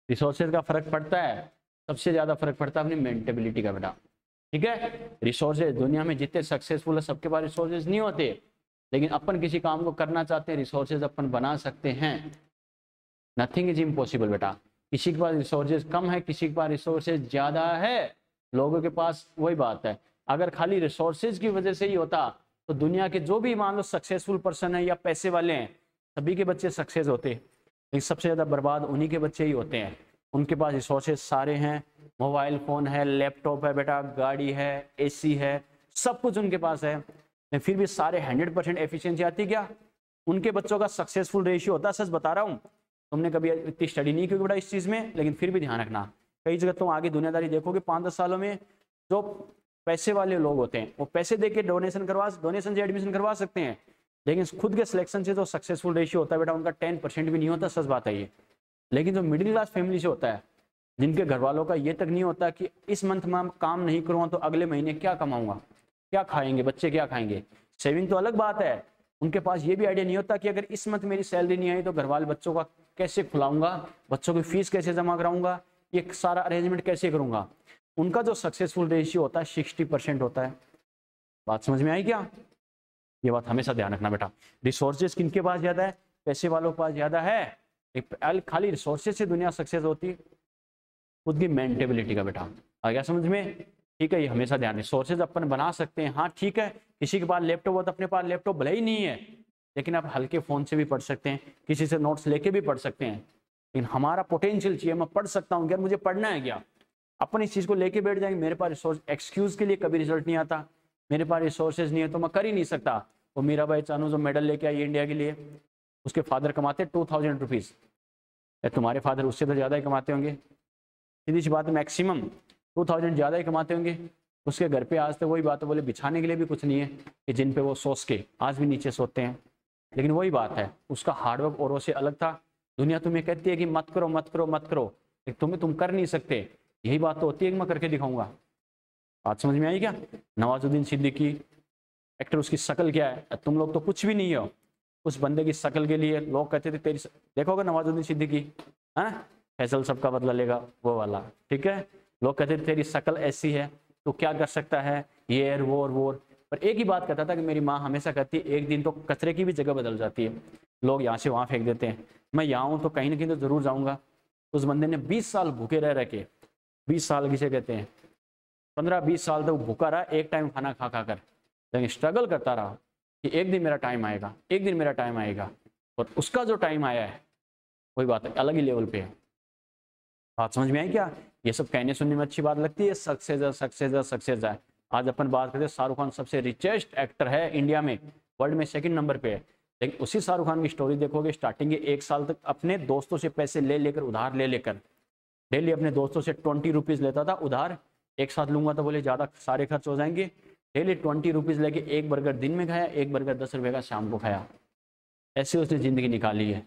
रिसोर्सेज का फर्क पड़ता है, सबसे ज्यादा फर्क पड़ता है अपनी मेंटेबिलिटी का बेटा। ठीक है, रिसोर्सेज दुनिया में जितने सक्सेसफुल है सबके पास रिसोर्सेज नहीं होते, लेकिन अपन किसी काम को करना चाहते हैं रिसोर्सेज अपन बना सकते हैं, नथिंग इज इम्पॉसिबल बेटा। किसी के पास रिसोर्सेज कम है, किसी के पास रिसोर्सेज ज़्यादा है, लोगों के पास वही बात है। अगर खाली रिसोर्सेज की वजह से ही होता तो दुनिया के जो भी मान लो सक्सेसफुल पर्सन है या पैसे वाले हैं सभी के बच्चे सक्सेस होते, लेकिन सबसे ज़्यादा बर्बाद उन्हीं के बच्चे ही होते हैं। उनके पास रिसोर्सेज सारे हैं, मोबाइल फ़ोन है, लैपटॉप है बेटा, गाड़ी है, ए सी है, सब कुछ उनके पास है, फिर भी सारे हंड्रेड परसेंट एफिशिएंसी आती क्या, उनके बच्चों का सक्सेसफुल रेशियो होता, सच बता रहा हूँ, तुमने कभी इतनी स्टडी नहीं की बेटा इस चीज़ में, लेकिन फिर भी ध्यान रखना, कई जगह तुम आगे दुनियादारी देखोगे पाँच दस सालों में जो पैसे वाले लोग होते हैं वो पैसे देके डोनेशन करवा डोनेशन से एडमिशन करवा सकते हैं, लेकिन खुद के सिलेक्शन से जो सक्सेसफुल रेशियो होता है बेटा उनका टेन परसेंट भी नहीं होता, सच बात है ये। लेकिन जो मिडिल क्लास फैमिली से होता है, जिनके घर वालों का ये तक नहीं होता कि इस मंथ में काम नहीं करूँगा तो अगले महीने क्या कमाऊँगा, क्या खाएंगे बच्चे, क्या खाएंगे, सेविंग तो अलग बात है, उनके पास ये भी आइडिया नहीं होता कि अगर इस मंथ मेरी सैलरी नहीं आई तो घर वाले बच्चों का कैसे खुलाऊंगा, बच्चों की फीस कैसे जमा कराऊंगा, ये सारा अरेंजमेंट कैसे करूंगा। उनका जो सक्सेसफुल रेशियो होता है सिक्सटी परसेंट होता है। बात समझ में आई क्या, ये बात हमेशा ध्यान रखना बेटा। रिसोर्सेज किनके पास ज़्यादा है, पैसे वालों के पास ज़्यादा है। खाली रिसोर्सेज से दुनिया सक्सेस होती, खुद की मेंटेबिलिटी का बेटा। आ गया समझ में। ठीक है, ये हमेशा ध्यान दें। सोर्सेज अपन बना सकते हैं, हाँ ठीक है, किसी के पास लैपटॉप हो तो अपने पास लैपटॉप भले ही नहीं है, लेकिन आप हल्के फ़ोन से भी पढ़ सकते हैं, किसी से नोट्स लेके भी पढ़ सकते हैं। लेकिन हमारा पोटेंशियल चाहिए, मैं पढ़ सकता हूँ क्या, मुझे पढ़ना है क्या, अपन इस चीज़ को लेके बैठ जाएंगे। मेरे पास रिसोर्स, एक्सक्यूज़ के लिए कभी रिजल्ट नहीं आता, मेरे पास रिसोर्सेज नहीं है तो मैं कर ही नहीं सकता। वो मीरा बाई चानू जो मेडल लेके आई इंडिया के लिए, उसके फादर कमाते टू थाउजेंड रुपीज़, तुम्हारे फादर उससे तो ज़्यादा ही कमाते होंगे, सीधी सी बात, मैक्सिमम टू थाउजेंड ज़्यादा ही कमाते होंगे। उसके घर पे आज तक वही बात है, बोले बिछाने के लिए भी कुछ नहीं है कि जिन पे वो सोच के आज भी नीचे सोते हैं। लेकिन वही बात है, उसका हार्डवर्क औरों से अलग था। दुनिया तुम्हें कहती है कि मत करो मत करो मत करो, लेकिन तुम्हें तुम कर नहीं सकते। यही बात तो होती है कि मैं करके दिखाऊंगा। बात समझ में आई क्या? नवाजुद्दीन सिद्दीकी एक्टर, उसकी शक्ल क्या है, तुम लोग तो कुछ भी नहीं हो। उस बंदे की शक्ल के लिए लोग कहते थे तेरी, देखोगे नवाजुद्दीन सिद्दीकी है ना, फैसल सबका बदला लेगा वो वाला, ठीक है, लोग कहते थे तेरी शक्ल ऐसी है तो क्या कर सकता है, ये और वो और वो, पर एक ही बात कहता था कि मेरी माँ हमेशा कहती है एक दिन तो कचरे की भी जगह बदल जाती है, लोग यहाँ से वहाँ फेंक देते हैं, मैं यहाँ हूँ तो कहीं ना कहीं तो ज़रूर जाऊँगा। उस बंदे ने बीस साल भूखे रह रह के, बीस साल किसे कहते हैं, पंद्रह बीस साल तक तो भूखा रहा, एक टाइम खाना खा खा कर, लेकिन स्ट्रगल करता रहा कि एक दिन मेरा टाइम आएगा, एक दिन मेरा टाइम आएगा। और उसका जो टाइम आया है, कोई बात है, अलग ही लेवल पे है। बात समझ में आई क्या? ये सब कहने सुनने में अच्छी बात लगती है, सक्सेस है सक्सेस है सक्सेस है। आज अपन बात करते हैं, शाहरुख खान सबसे रिचेस्ट एक्टर है इंडिया में, वर्ल्ड में सेकंड नंबर पे है। लेकिन उसी शाहरुख खान की स्टोरी देखोगे, स्टार्टिंग के एक साल तक अपने दोस्तों से पैसे ले लेकर, उधार ले लेकर, डेली अपने दोस्तों से ट्वेंटी रुपीज़ लेता था उधार, एक साथ लूँगा तो बोले ज़्यादा सारे खर्च हो जाएंगे। डेली ट्वेंटी रुपीज़ लेके एक बर्गर दिन में खाया, एक बर्गर दस रुपये का शाम को खाया, ऐसे उसने ज़िंदगी निकाली है।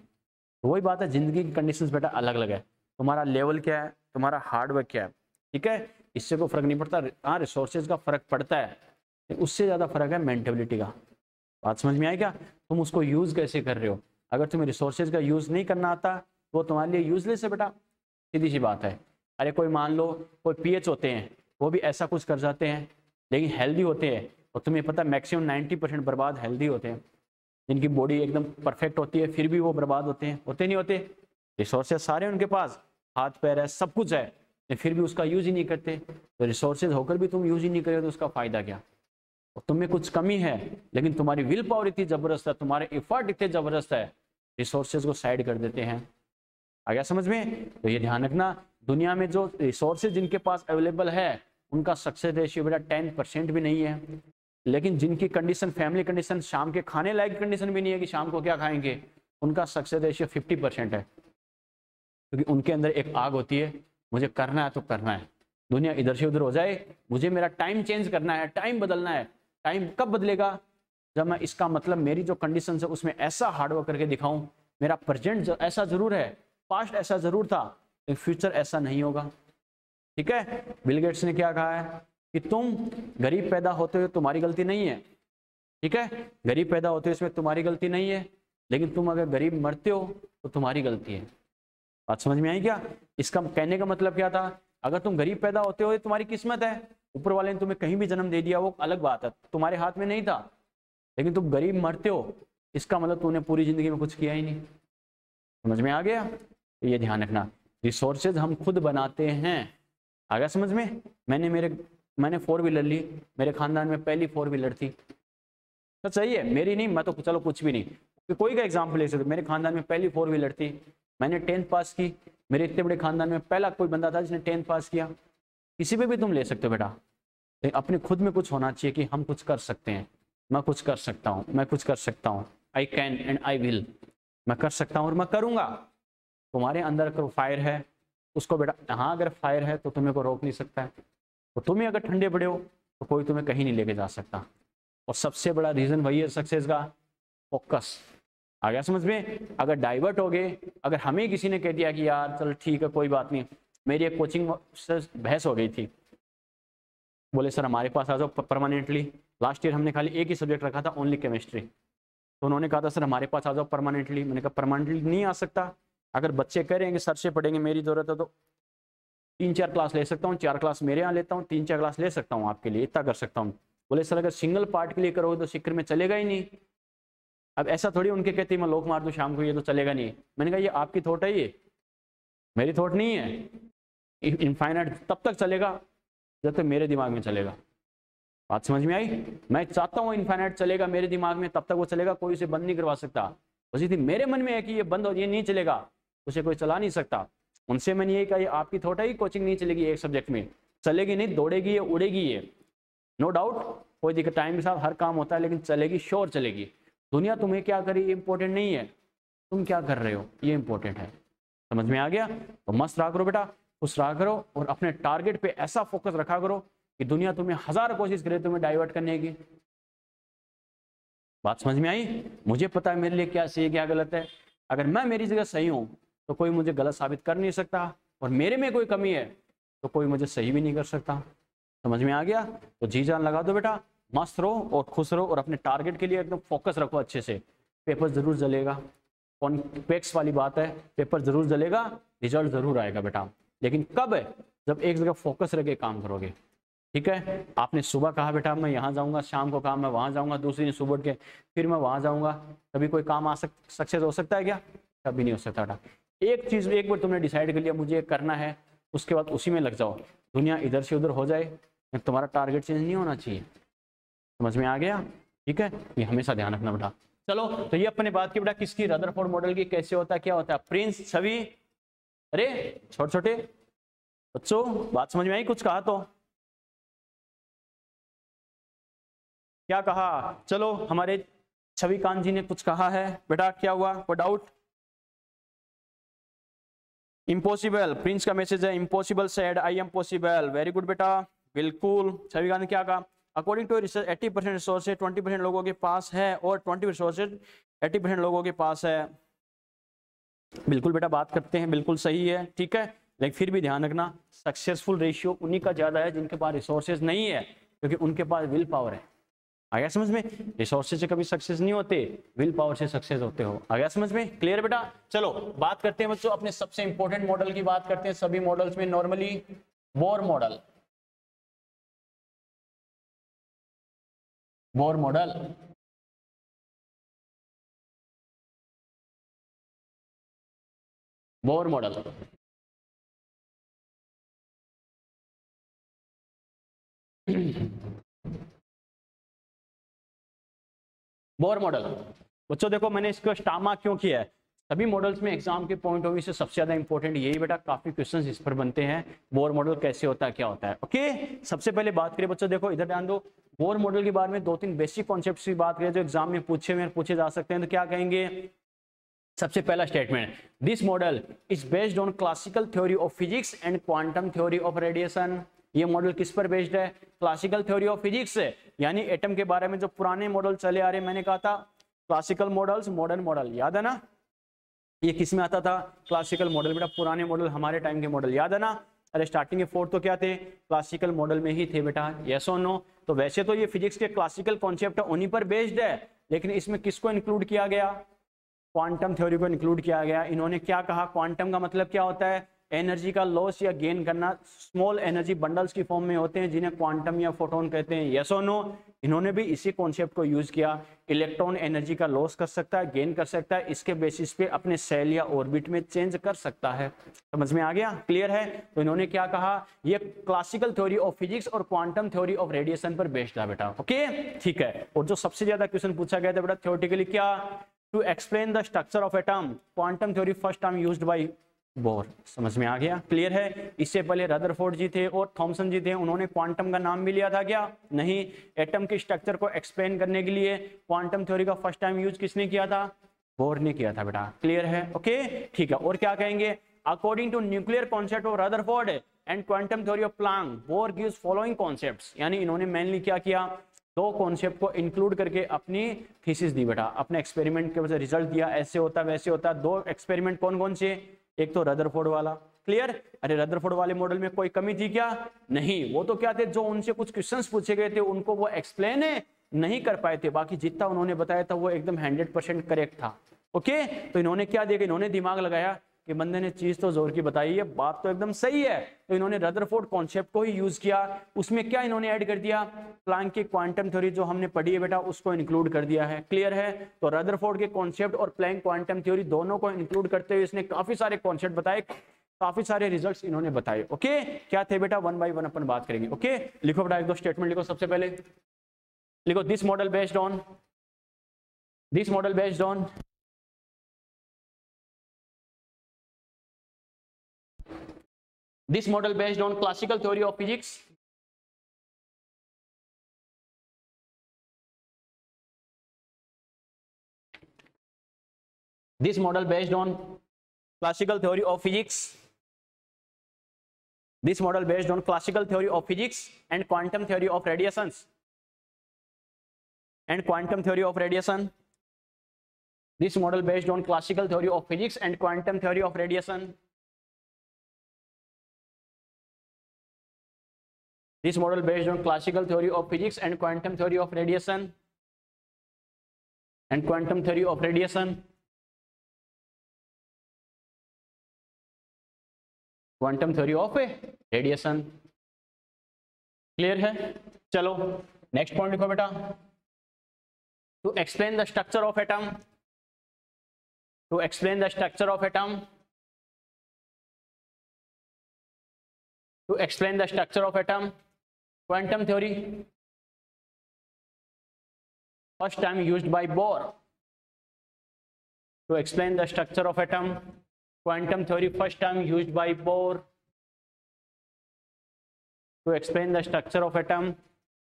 वही बात है, ज़िंदगी की कंडीशन बेटा अलग अलग है, तुम्हारा लेवल क्या है, तुम्हारा हार्डवर्क क्या है, ठीक है, इससे कोई फ़र्क नहीं पड़ता। हाँ रिसोर्सेज का फ़र्क पड़ता है, उससे ज़्यादा फ़र्क है मेंटेलिटी का। बात समझ में आई क्या? तुम उसको यूज़ कैसे कर रहे हो। अगर तुम्हें रिसोर्सेज का यूज़ नहीं करना आता तो तुम्हारे लिए यूज़लेस है बेटा, सीधी सी बात है। अरे कोई मान लो कोई पीएच होते हैं, वो भी ऐसा कुछ कर जाते हैं, लेकिन हेल्दी होते हैं, और तुम्हें पता मैक्सिमम नाइन्टी परसेंट बर्बाद हेल्दी होते हैं, जिनकी बॉडी एकदम परफेक्ट होती है, फिर भी वो बर्बाद होते हैं, होते नहीं होते। रिसोर्सेज सारे उनके पास, हाथ पैर है, सब कुछ है, फिर भी उसका यूज़ ही नहीं करते। तो रिसोर्सेज होकर भी तुम यूज़ ही नहीं करोगे तो उसका फ़ायदा क्या? और तुम में कुछ कमी है, लेकिन तुम्हारी विल पावर इतनी ज़बरदस्त है, तुम्हारे एफर्ट इतने ज़बरदस्त है, रिसोर्सेज को साइड कर देते हैं। आ गया समझ में? तो ये ध्यान रखना, दुनिया में जो रिसोर्सेज जिनके पास अवेलेबल है उनका सक्सेस रेशियो बेटा टेन परसेंट भी नहीं है। लेकिन जिनकी कंडीशन, फैमिली कंडीशन, शाम के खाने लायक कंडीशन भी नहीं है कि शाम को क्या खाएंगे, उनका सक्सेस रेशियो फिफ्टी परसेंट है। क्योंकि उनके अंदर एक आग होती है, मुझे करना है तो करना है, दुनिया इधर से उधर हो जाए, मुझे मेरा टाइम चेंज करना है, टाइम बदलना है। टाइम कब बदलेगा? जब मैं इसका मतलब मेरी जो कंडीशन है उसमें ऐसा हार्डवर्क करके दिखाऊं। मेरा प्रेजेंट ऐसा ज़रूर है, पास्ट ऐसा ज़रूर था, लेकिन फ्यूचर ऐसा नहीं होगा। ठीक है, बिल गेट्स ने क्या कहा है कि तुम गरीब पैदा होते हो तुम्हारी गलती नहीं है, ठीक है, गरीब पैदा होते हो इसमें तुम्हारी गलती नहीं है, लेकिन तुम अगर गरीब मरते हो तो तुम्हारी गलती है। बात समझ में आई क्या? इसका कहने का मतलब क्या था? अगर तुम गरीब पैदा होते हो तुम्हारी किस्मत है, ऊपर वाले ने तुम्हें कहीं भी जन्म दे दिया वो अलग बात है, तुम्हारे हाथ में नहीं था, लेकिन तुम गरीब मरते हो, इसका मतलब तुमने पूरी ज़िंदगी में कुछ किया ही नहीं। समझ में आ गया? तो ये ध्यान रखना, रिसोर्सेज हम खुद बनाते हैं। आ गया समझ में? मैंने मेरे मैंने फोर व्हीलर ली, मेरे खानदान में पहली फोर व्हीलर थी, तो सही है, मेरी नहीं, मैं तो चलो कुछ भी नहीं, कोई का एग्जाम्पल ले सकते। मेरे खानदान में पहली फोर व्हीलर थी, मैंने टेंथ पास की, मेरे इतने बड़े खानदान में पहला कोई बंदा था जिसने टेंथ पास किया। किसी पे भी तुम ले सकते हो बेटा, लेकिन अपने खुद में कुछ होना चाहिए कि हम कुछ कर सकते हैं, मैं कुछ कर सकता हूँ, मैं कुछ कर सकता हूँ, I can and I will, मैं कर सकता हूँ और मैं करूँगा। तुम्हारे अंदर अगर फायर है उसको बेटा, हाँ अगर फायर है तो तुम्हें को रोक नहीं सकता है, और तुम ही अगर ठंडे पड़े हो तो कोई तुम्हें कहीं नहीं लेके जा सकता। और सबसे बड़ा रीज़न वही है सक्सेस का, फोकस। आ गया समझ में? अगर डाइवर्ट हो गए, अगर हमें किसी ने कह दिया कि यार चल ठीक है कोई बात नहीं, मेरी एक कोचिंग से बहस हो गई थी, बोले सर हमारे पास आ जाओ परमानेंटली, लास्ट ईयर हमने खाली एक ही सब्जेक्ट रखा था, ओनली केमिस्ट्री, तो उन्होंने कहा था सर हमारे पास आ जाओ परमानेंटली। मैंने कहा परमानेंटली नहीं आ सकता, अगर बच्चे कह रहे हैं कि सर से पढ़ेंगे मेरी ज़रूरत है तो तीन चार क्लास ले सकता हूँ, चार क्लास मेरे यहाँ लेता हूँ, तीन चार क्लास ले सकता हूँ आपके लिए, इतना कर सकता हूँ। बोले सर अगर सिंगल पार्ट के लिए करोगे तो शिखर में चलेगा ही नहीं। अब ऐसा थोड़ी उनके कहते मैं लोक मार दूँ शाम को, ये तो चलेगा नहीं। मैंने कहा ये आपकी थॉट है, ये मेरी थॉट नहीं है। इनफाइनाइट तब तक चलेगा जब तक मेरे दिमाग में चलेगा। बात समझ में आई? मैं चाहता हूँ इनफाइनाइट चलेगा मेरे दिमाग में, तब तक वो चलेगा, कोई उसे बंद नहीं करवा सकता। बस मेरे मन में है कि ये बंद हो, ये नहीं चलेगा, उसे कोई चला नहीं सकता। उनसे मैंने ये कहा, आपकी थोड़ा ही कोचिंग नहीं चलेगी एक सब्जेक्ट में, चलेगी नहीं, दौड़ेगी ये, उड़ेगी ये, नो डाउट, कोई दिक्कत, टाइम के साथ हर काम होता है, लेकिन चलेगी, श्योर चलेगी। दुनिया तुम्हें क्या करे ये इंपॉर्टेंट नहीं है, तुम क्या कर रहे हो ये इंपॉर्टेंट है। समझ में आ गया? तो मस्त रहा करो बेटा, खुश रहा करो, और अपने टारगेट पे ऐसा फोकस रखा करो कि दुनिया तुम्हें हजार कोशिश करे तुम्हें डाइवर्ट करने की। बात समझ में आई? मुझे पता है मेरे लिए क्या सही क्या गलत है। अगर मैं मेरी जगह सही हूँ तो कोई मुझे गलत साबित कर नहीं सकता, और मेरे में कोई कमी है तो कोई मुझे सही भी नहीं कर सकता। समझ में आ गया? तो जी जान लगा दो बेटा, मस्त रहो और खुश रहो, और अपने टारगेट के लिए एकदम फोकस रखो अच्छे से। पेपर जरूर जलेगा, कॉन्पेक्स वाली बात है, पेपर जरूर जलेगा, रिजल्ट जरूर आएगा बेटा, लेकिन कब है? जब एक जगह फोकस रख के काम करोगे। ठीक है? आपने सुबह कहा बेटा मैं यहाँ जाऊँगा, शाम को कहा मैं वहाँ जाऊँगा, दूसरी दिन सुबह उठ के फिर मैं वहाँ जाऊँगा, कभी कोई काम आ सक सक्सेस हो सकता है क्या? कभी नहीं हो सकता बेटा। एक चीज़ एक बार तुमने डिसाइड कर लिया मुझे करना है, उसके बाद उसी में लग जाओ, दुनिया इधर से उधर हो जाए, तुम्हारा टारगेट चेंज नहीं होना चाहिए। समझ में आ गया? ठीक है, ये हमेशा ध्यान रखना बेटा। चलो, तो ये अपने बात की बेटा किसकी, रदरफोर्ड मॉडल की, कैसे होता है क्या होता है। प्रिंस छवि, अरे छोटे छोटे बच्चों बात समझ में आई? कुछ कहा तो क्या कहा? चलो, हमारे छवि कांत जी ने कुछ कहा है बेटा, क्या हुआ? कोई डाउट? इम्पॉसिबल, प्रिंस का मैसेज है, impossible said I am possible, very good बेटा, बिल्कुल। छवि कांत ने क्या कहा? अकॉर्डिंग टू रिसर्च अस्सी परसेंट रिसोर्सेज बीस परसेंट लोगों के पास है, और बीस रिसोर्सेज अस्सी परसेंट लोगों के पास है। बिल्कुल बेटा, बात करते हैं, बिल्कुल सही है। ठीक है, लेकिन फिर भी ध्यान रखना, सक्सेसफुल रेशियो उन्हीं का ज़्यादा है जिनके पास रिसोर्सेज नहीं है, क्योंकि उनके पास विल पावर है। आ गया समझ में? रिसोर्सेज से कभी सक्सेस नहीं होते, विल पावर से सक्सेस होते हो। आ गया समझ में? क्लियर बेटा? चलो, बात करते हैं बच्चों अपने सबसे इंपॉर्टेंट मॉडल की। बात करते हैं सभी मॉडल्स में, normally Bohr model, Bohr model Bohr model Bohr model बच्चों देखो, मैंने इसको स्टामा क्यों किया है? सभी मॉडल्स में एग्जाम के पॉइंट ऑफ व्यू से सबसे ज्यादा इंपॉर्टेंट यही बेटा, काफी क्वेश्चंस इस पर बनते हैं, बोर मॉडल कैसे होता है क्या होता है। ओके, सबसे पहले बात करें बच्चों, देखो इधर ध्यान दो, बोर मॉडल के बारे में दो तीन बेसिक कॉन्सेप्ट्स की बात करें जो एग्जाम में पूछे हुए पूछे जा सकते हैं, तो क्या कहेंगे? सबसे पहला statement, this model is based on classical theory of physics and quantum theory of radiation. ये मॉडल किस पर बेस्ड है? क्लासिकल थ्योरी ऑफ फिजिक्स है, यानी एटम के बारे में जो पुराने मॉडल चले आ रहे, मैंने कहा था क्लासिकल मॉडल्स, मॉडर्न मॉडल, याद है ना? ये किस में आता था? क्लासिकल मॉडल बेटा, पुराने मॉडल, हमारे टाइम के मॉडल, याद है ना? अरे स्टार्टिंग के फोर्थ तो क्या थे? क्लासिकल मॉडल में ही थे बेटा, येस और नो? तो वैसे तो ये फिजिक्स के क्लासिकल कॉन्सेप्ट है, उन्हीं पर बेस्ड है, लेकिन इसमें किसको इंक्लूड किया गया? क्वांटम थ्योरी को इंक्लूड किया गया। इन्होंने क्या कहा? क्वांटम का मतलब क्या होता है? एनर्जी का लॉस या गेन करना स्मॉल एनर्जी बंडल्स की फॉर्म में होते हैं, जिन्हें क्वांटम या फोटोन कहते हैं, येस और नो? इन्होंने भी इसी कॉन्सेप्ट को यूज किया, इलेक्ट्रॉन एनर्जी का लॉस कर सकता है, गेन कर सकता है, इसके बेसिस पे अपने सेल या ऑर्बिट में चेंज कर सकता है। समझ में आ गया? क्लियर है? तो इन्होंने क्या कहा? ये क्लासिकल थ्योरी ऑफ फिजिक्स और क्वांटम थ्योरी ऑफ रेडिएशन पर बेस्ड है बेटा। ओके, ठीक है। और जो सबसे ज्यादा क्वेश्चन पूछा गया था बेटा थ्योरेटिकली, क्या? To explain the structure of atom, quantum theory first time used by Bohr. समझ में आ गया? क्लियर है? इससे पहले रदरफोर्ड जी थे और थॉमसन जी थे, उन्होंने क्वांटम का नाम भी लिया था क्या? नहीं। एटम के स्ट्रक्चर को एक्सप्लेन करने के लिए क्वांटम थ्योरी का फर्स्ट टाइम यूज किसने किया था? बोर ने किया था बेटा। क्लियर है? ओके, ठीक है। और क्या कहेंगे? According to nuclear concept of Rutherford and quantum theory of Planck, Bohr gives following concepts. यानी इन्होंने मेनली क्या किया? दो कॉन्सेप्ट को इंक्लूड करके अपनी थीसिस दी बेटा, अपने एक्सपेरिमेंट के वजह रिजल्ट दिया, ऐसे होता वैसे होता। दो एक्सपेरिमेंट कौन कौन से? एक तो रदरफोर्ड वाला, क्लियर? अरे रदरफोर्ड वाले मॉडल में कोई कमी थी क्या? नहीं। वो तो क्या थे, जो उनसे कुछ क्वेश्चंस पूछे गए थे उनको वो एक्सप्लेन नहीं कर पाए थे, बाकी जितना उन्होंने बताया था वो एकदम हंड्रेड परसेंट करेक्ट था। ओके, तो इन्होंने क्या देखा? इन्होंने दिमाग लगाया कि बंदे ने चीज तो जोर की बताई है, बात तो एकदम सही है, तो इन्होंने रदरफोर्ड कॉन्सेप्ट को ही यूज किया। उसमें क्या इन्होंने ऐड कर दिया? प्लांक की क्वांटम थ्योरी जो हमने पढ़ी है बेटा, उसको इंक्लूड कर दिया है। क्लियर है? तो रदरफोर्ड के कॉन्सेप्ट और प्लैंक क्वांटम थ्योरी दोनों को इंक्लूड करते हुए इसने काफी सारे कॉन्सेप्ट बताए, काफी सारे रिजल्ट्स इन्होंने बताए। ओके क्या थे बेटा, वन बाई वन अपन बात करेंगे। ओके लिखो बेटा, एक दो स्टेटमेंट लिखो। सबसे पहले लिखो this model based on, this model based on this model based on classical theory of physics. This model based on classical theory of physics. This model based on classical theory of physics and quantum theory of radiations. This model based on classical theory of physics and quantum theory of radiation. This model based on classical theory of physics and quantum theory of radiation and quantum theory of radiation quantum theory of radiation clear है। चलो next point लिखो बेटा, to explain the structure of atom, to explain the structure of atom, to explain the structure of atom quantum theory first time used by Bohr, to explain the structure of atom quantum theory first time used by Bohr, to explain the structure of atom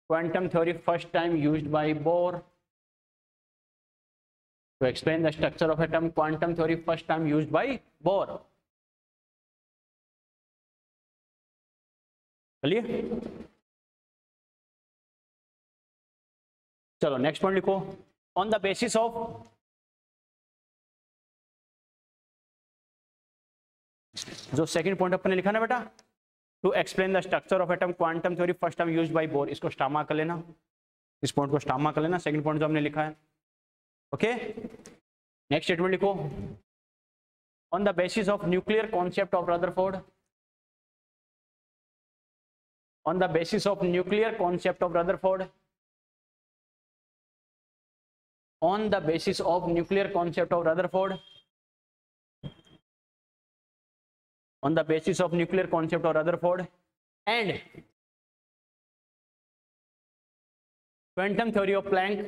quantum theory first time used by Bohr, to explain the structure of atom quantum theory first time used by Bohr। चलिए चलो next point लिखो, on the basis of, जो second point अपन ने लिखा ना बेटा, to explain the structure of atom quantum theory first time used by Bohr, इसको स्टामा कर लेना, इस पॉइंट को स्टामा कर लेना, सेकंड पॉइंट जो हमने लिखा है। ओके नेक्स्ट स्टेटमेंट लिखो, on the basis of nuclear concept of Rutherford, on the basis of nuclear concept of Rutherford, on the basis of nuclear concept of Rutherford, on the basis of nuclear concept of Rutherford and quantum theory of Planck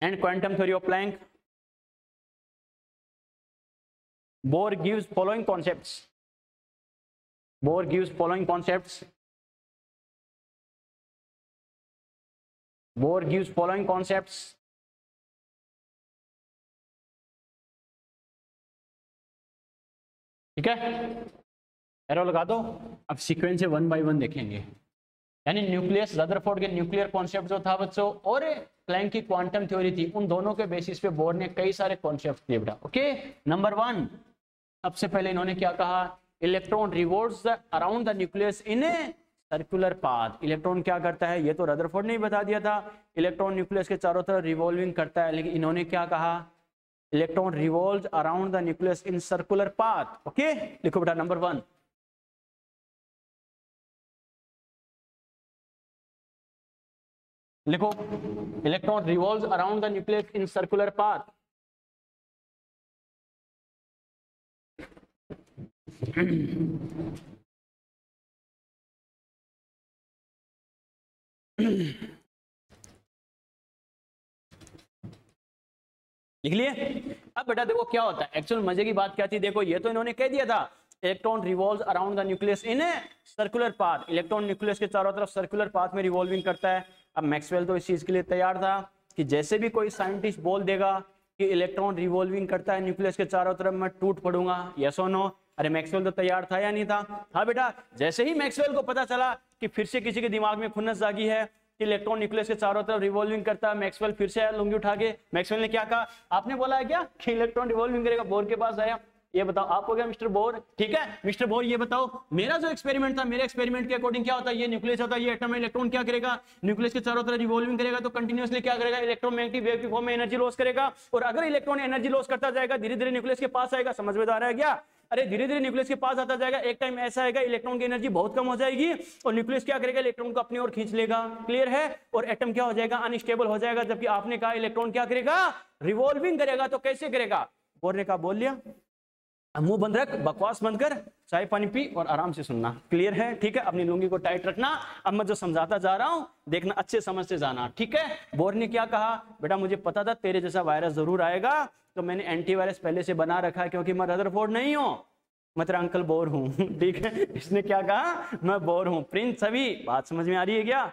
and quantum theory of Planck, Bohr gives following concepts, Bohr gives following concepts, Bohr gives following concepts, ठीक है arrow लगा दो। अब sequence से one by one देखेंगे, यानी nucleus Rutherford के nuclear concept जो था बच्चों और प्लैंक की क्वांटम थ्योरी थी, उन दोनों के बेसिस पे बोर ने कई सारे कॉन्सेप्ट दिए बेटा। ओके नंबर वन, सबसे पहले इन्होंने क्या कहा, electron revolves around the nucleus in a circular path, electron क्या करता है, ये तो रदरफोर्ड ने ही बता दिया था, इलेक्ट्रॉन न्यूक्लियस के चारों तरफ रिवॉल्विंग करता है, लेकिन इन्होंने क्या कहा, electron revolves around the nucleus in circular path. Okay लिखो बेटा नंबर वन, लिखो electron revolves around the nucleus in circular path. लिख लिए। अब बेटा देखो क्या होता है, एक्चुअल मजे की बात क्या थी, देखो ये तो इन्होंने कह दिया था electron revolves around the nucleus in a circular path, electron nucleus के चारों तरफ सर्कुलर पाथ में रिवॉल्विंग करता है। अब मैक्सवेल तो इस चीज के लिए तैयार था कि जैसे भी कोई साइंटिस्ट बोल देगा कि इलेक्ट्रॉन रिवॉल्विंग करता है न्यूक्लियस के चारों तरफ, मैं टूट पड़ूंगा, यस और नो। अरे मैक्सवेल तो तैयार था या नहीं था, हाँ बेटा। जैसे ही मैक्सवेल को पता चला कि फिर से किसी के दिमाग में खुन्नस जागी है कि इलेक्ट्रॉन न्यूक्लियस के चारों तरफ रिवॉल्विंग करता है, मैक्सवेल फिर से लुंगी उठा के, मैक्सवेल ने क्या कहा, आपने बोला है क्या कि इलेक्ट्रॉन रिवॉल्विंग करेगा, बोर के पास आया, ये बताओ आप हो गया मिस्टर बोर, ठीक है मिस्टर बोर ये बताओ मेरा जो एक्सपेरिमेंट था, मेरे एक्सपेरिमेंट के अकॉर्डिंग क्या होता है, ये न्यूक्लियस होता है, ये एटम है, इलेक्ट्रॉन क्या करेगा, न्यूक्लियस के चारों तरफ रिवॉल्विंग करेगा, तो कंटिन्यूअसली क्या करेगा, इलेक्ट्रोमैग्नेटिक वेव की फॉर्म में एनर्जी लॉस करेगा, और अगर इलेक्ट्रॉन एनर्जी लॉस करता जाएगा धीरे धीरे न्यूक्लियस के पास आएगा। समझ में आ रहा है क्या, अरे धीरे धीरे न्यूक्लियस के पास आता जाएगा, एक टाइम ऐसा आएगा इलेक्ट्रॉन की एनर्जी बहुत कम हो जाएगी और न्यूक्लियस क्या करेगा, इलेक्ट्रॉन को अपनी ओर खींच लेगा, क्लियर है, और एटम क्या हो जाएगा, अनस्टेबल हो जाएगा। जबकि आपने कहा इलेक्ट्रॉन क्या करेगा, रिवॉल्विंग करेगा, तो कैसे करेगा, बोर ने कहा बोल लिया मुंह बंद रख, बकवास बंद कर, चाय पानी पी और आराम से सुनना। क्लियर है? ठीक है, अपनी लुंगी को टाइट रखना। अब मैं जो समझाता जा रहा हूं देखना, अच्छे समझते जाना। ठीक है, बोर ने क्या कहा, बेटा मुझे पता था तेरे जैसा वायरस जरूर आएगा, तो मैंने एंटीवायरस पहले से बना रखा है क्योंकि मैं रदरफोर्ड नहीं हूं, मैं तेरा अंकल बोर हूं। ठीक है, इसने क्या कहा, मैं बोर हूं। प्रिंस सभी बात समझ में आ रही है क्या?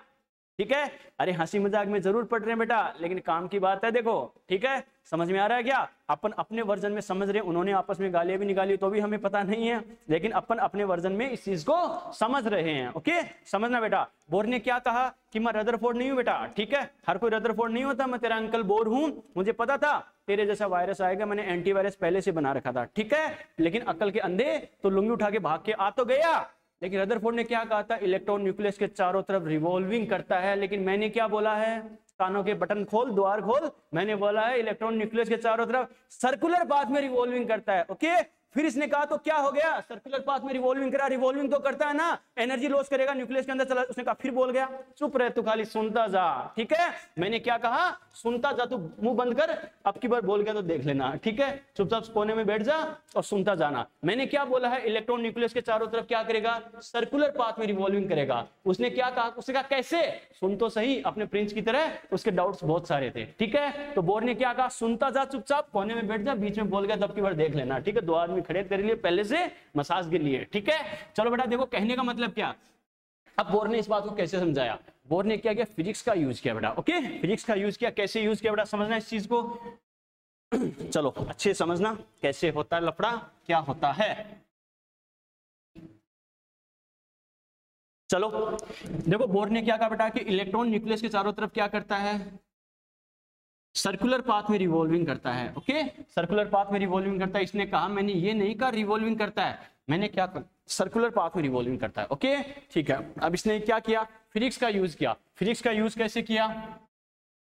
ठीक है, अरे हंसी मजाक में जरूर पढ़ रहे हैं बेटा, लेकिन काम की बात है देखो। ठीक है, समझ में आ रहा है क्या? अपन अपने वर्जन में समझ रहे हैं, उन्होंने आपस में गालियां भी निकाली तो भी हमें पता नहीं है, लेकिन अपन अपने वर्जन में इस चीज को समझ रहे हैं। ओके, समझना बेटा। बोर ने क्या कहा कि मैं रदरफोर्ड नहीं हूं बेटा। ठीक है, हर कोई रदरफोर्ड नहीं होता। मैं तेरा अंकल बोर हूं, मुझे पता था तेरे जैसा वायरस आएगा, मैंने एंटीवायरस पहले से बना रखा था। ठीक है, लेकिन अक्ल के अंधे तो लुंगी उठा के भाग के आ तो गया, लेकिन रदरफोर्ड ने क्या कहा था, इलेक्ट्रॉन न्यूक्लियस के चारों तरफ रिवॉल्विंग करता है, लेकिन मैंने क्या बोला है, कानों के बटन खोल, द्वार खोल, मैंने बोला है इलेक्ट्रॉन न्यूक्लियस के चारों तरफ सर्कुलर पाथ में रिवॉल्विंग करता है। ओके, फिर इसने कहा तो क्या हो गया, सर्कुलर पाथ में रिवॉल्विंग करा, रिवॉल्विंग तो करता है ना, एनर्जी लॉस करेगा, न्यूक्लियस के अंदर चला। उसने कहा, फिर बोल गया, चुप रहे तू, खाली सुनता जा। ठीक है, मैंने क्या कहा, सुनता जा, तू मुंह बंद कर, अब की बार बोल गया तो देख लेना। ठीक है, चुपचाप कोने में बैठ जा और सुनता जाना। मैंने क्या बोला है, इलेक्ट्रॉन न्यूक्लियस के चारों तरफ क्या करेगा, सर्कुलर पाथ में रिवॉल्विंग करेगा। उसने क्या कहा, उसने कहा कैसे, सुन तो सही, अपने प्रिंस की तरह उसके डाउट्स बहुत सारे थे। ठीक है, तो बोर ने क्या कहा, सुनता जा, चुपचाप कोने में बैठ जा, बीच में बोल गया तब की बार देख लेना। ठीक है, दो आदमी खड़े तेरे लिए पहले से मसाज के लिए। ठीक है, चलो बेटा देखो, कहने का मतलब क्या, अब बोर ने इस बात को कैसे समझाया, बोर ने क्या किया, फिजिक्स का यूज किया बेटा। ओके, फिजिक्स का यूज किया, कैसे यूज किया बेटा, समझना इस चीज को। चलो अच्छे समझना, कैसे होता है लफड़ा, क्या होता है। चलो देखो, बोर ने क्या कहा बेटा कि इलेक्ट्रॉन न्यूक्लियस के चारों तरफ क्या करता है, सर्कुलर पाथ में रिवॉल्विंग करता है। ओके, सर्कुलर पाथ में रिवॉल्विंग करता है। इसने कहा, मैंने ये नहीं कहा रिवॉल्विंग करता है, मैंने क्या कहा, सर्कुलर पाथ में रिवॉल्विंग करता है। ओके, ठीक है, अब इसने क्या किया, फिजिक्स का यूज किया। फिजिक्स का यूज कैसे किया,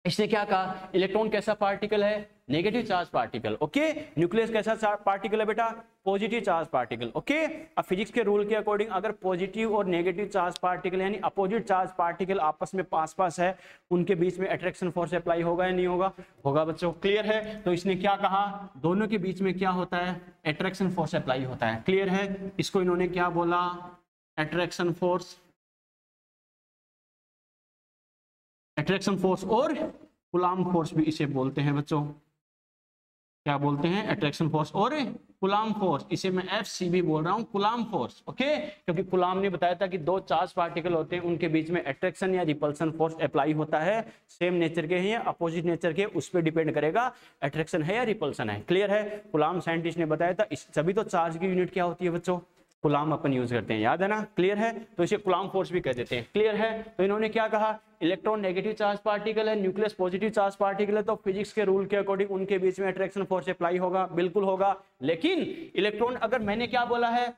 इसने क्या कहा, इलेक्ट्रॉन कैसा पार्टिकल है, negative charge particle. Okay, nucleus कैसा पार्टिकल है बेटा, पॉजिटिव चार्ज पार्टिकल। ओके, अब फिजिक्स के रूल के अकॉर्डिंग अगर पॉजिटिव और नेगेटिव चार्ज पार्टिकल यानी अपोजिट चार्ज पार्टिकल आपस में पास पास है, उनके बीच में अट्रैक्शन फोर्स अप्लाई होगा या नहीं होगा, होगा बच्चों। क्लियर है, तो इसने क्या कहा, दोनों के बीच में क्या होता है, अट्रैक्शन फोर्स अप्लाई होता है। क्लियर है, इसको इन्होंने क्या बोला, अट्रैक्शन फोर्स, अट्रैक्शन फोर्स और कुलाम फोर्स भी इसे बोलते हैं बच्चों। क्या बोलते हैं, अट्रैक्शन फोर्स और कुलाम फोर्स, इसे मैं एफ सी भी बोल रहा हूँ, कुलाम फोर्स। ओके, क्योंकि कुलाम ने बताया था कि दो चार्ज पार्टिकल होते हैं, उनके बीच में अट्रैक्शन या रिपल्सन फोर्स अप्लाई होता है, सेम नेचर के हैं या अपोजिट नेचर के, उस पर डिपेंड करेगा अट्रैक्शन है या रिपल्सन है। क्लियर है, कुलाम साइंटिस्ट ने बताया था, इस सभी तो चार्ज की यूनिट क्या होती है बच्चों, कुलाम अपन यूज करते हैं, याद है ना। क्लियर है, तो इसे कुलाम फोर्स भी कह देते हैं। क्लियर है, तो इन्होंने क्या कहा, इलेक्ट्रॉन नेगेटिव चार्ज पार्टिकल है, न्यूक्लियस पॉजिटिव चार्ज पार्टिकल है, तो फिजिक्स के रूल के अकॉर्डिंग उनके बीच में अट्रैक्शन फोर्स अप्लाई होगा, बिल्कुल होगा। लेकिन इलेक्ट्रॉन, अगर मैंने क्या बोला है,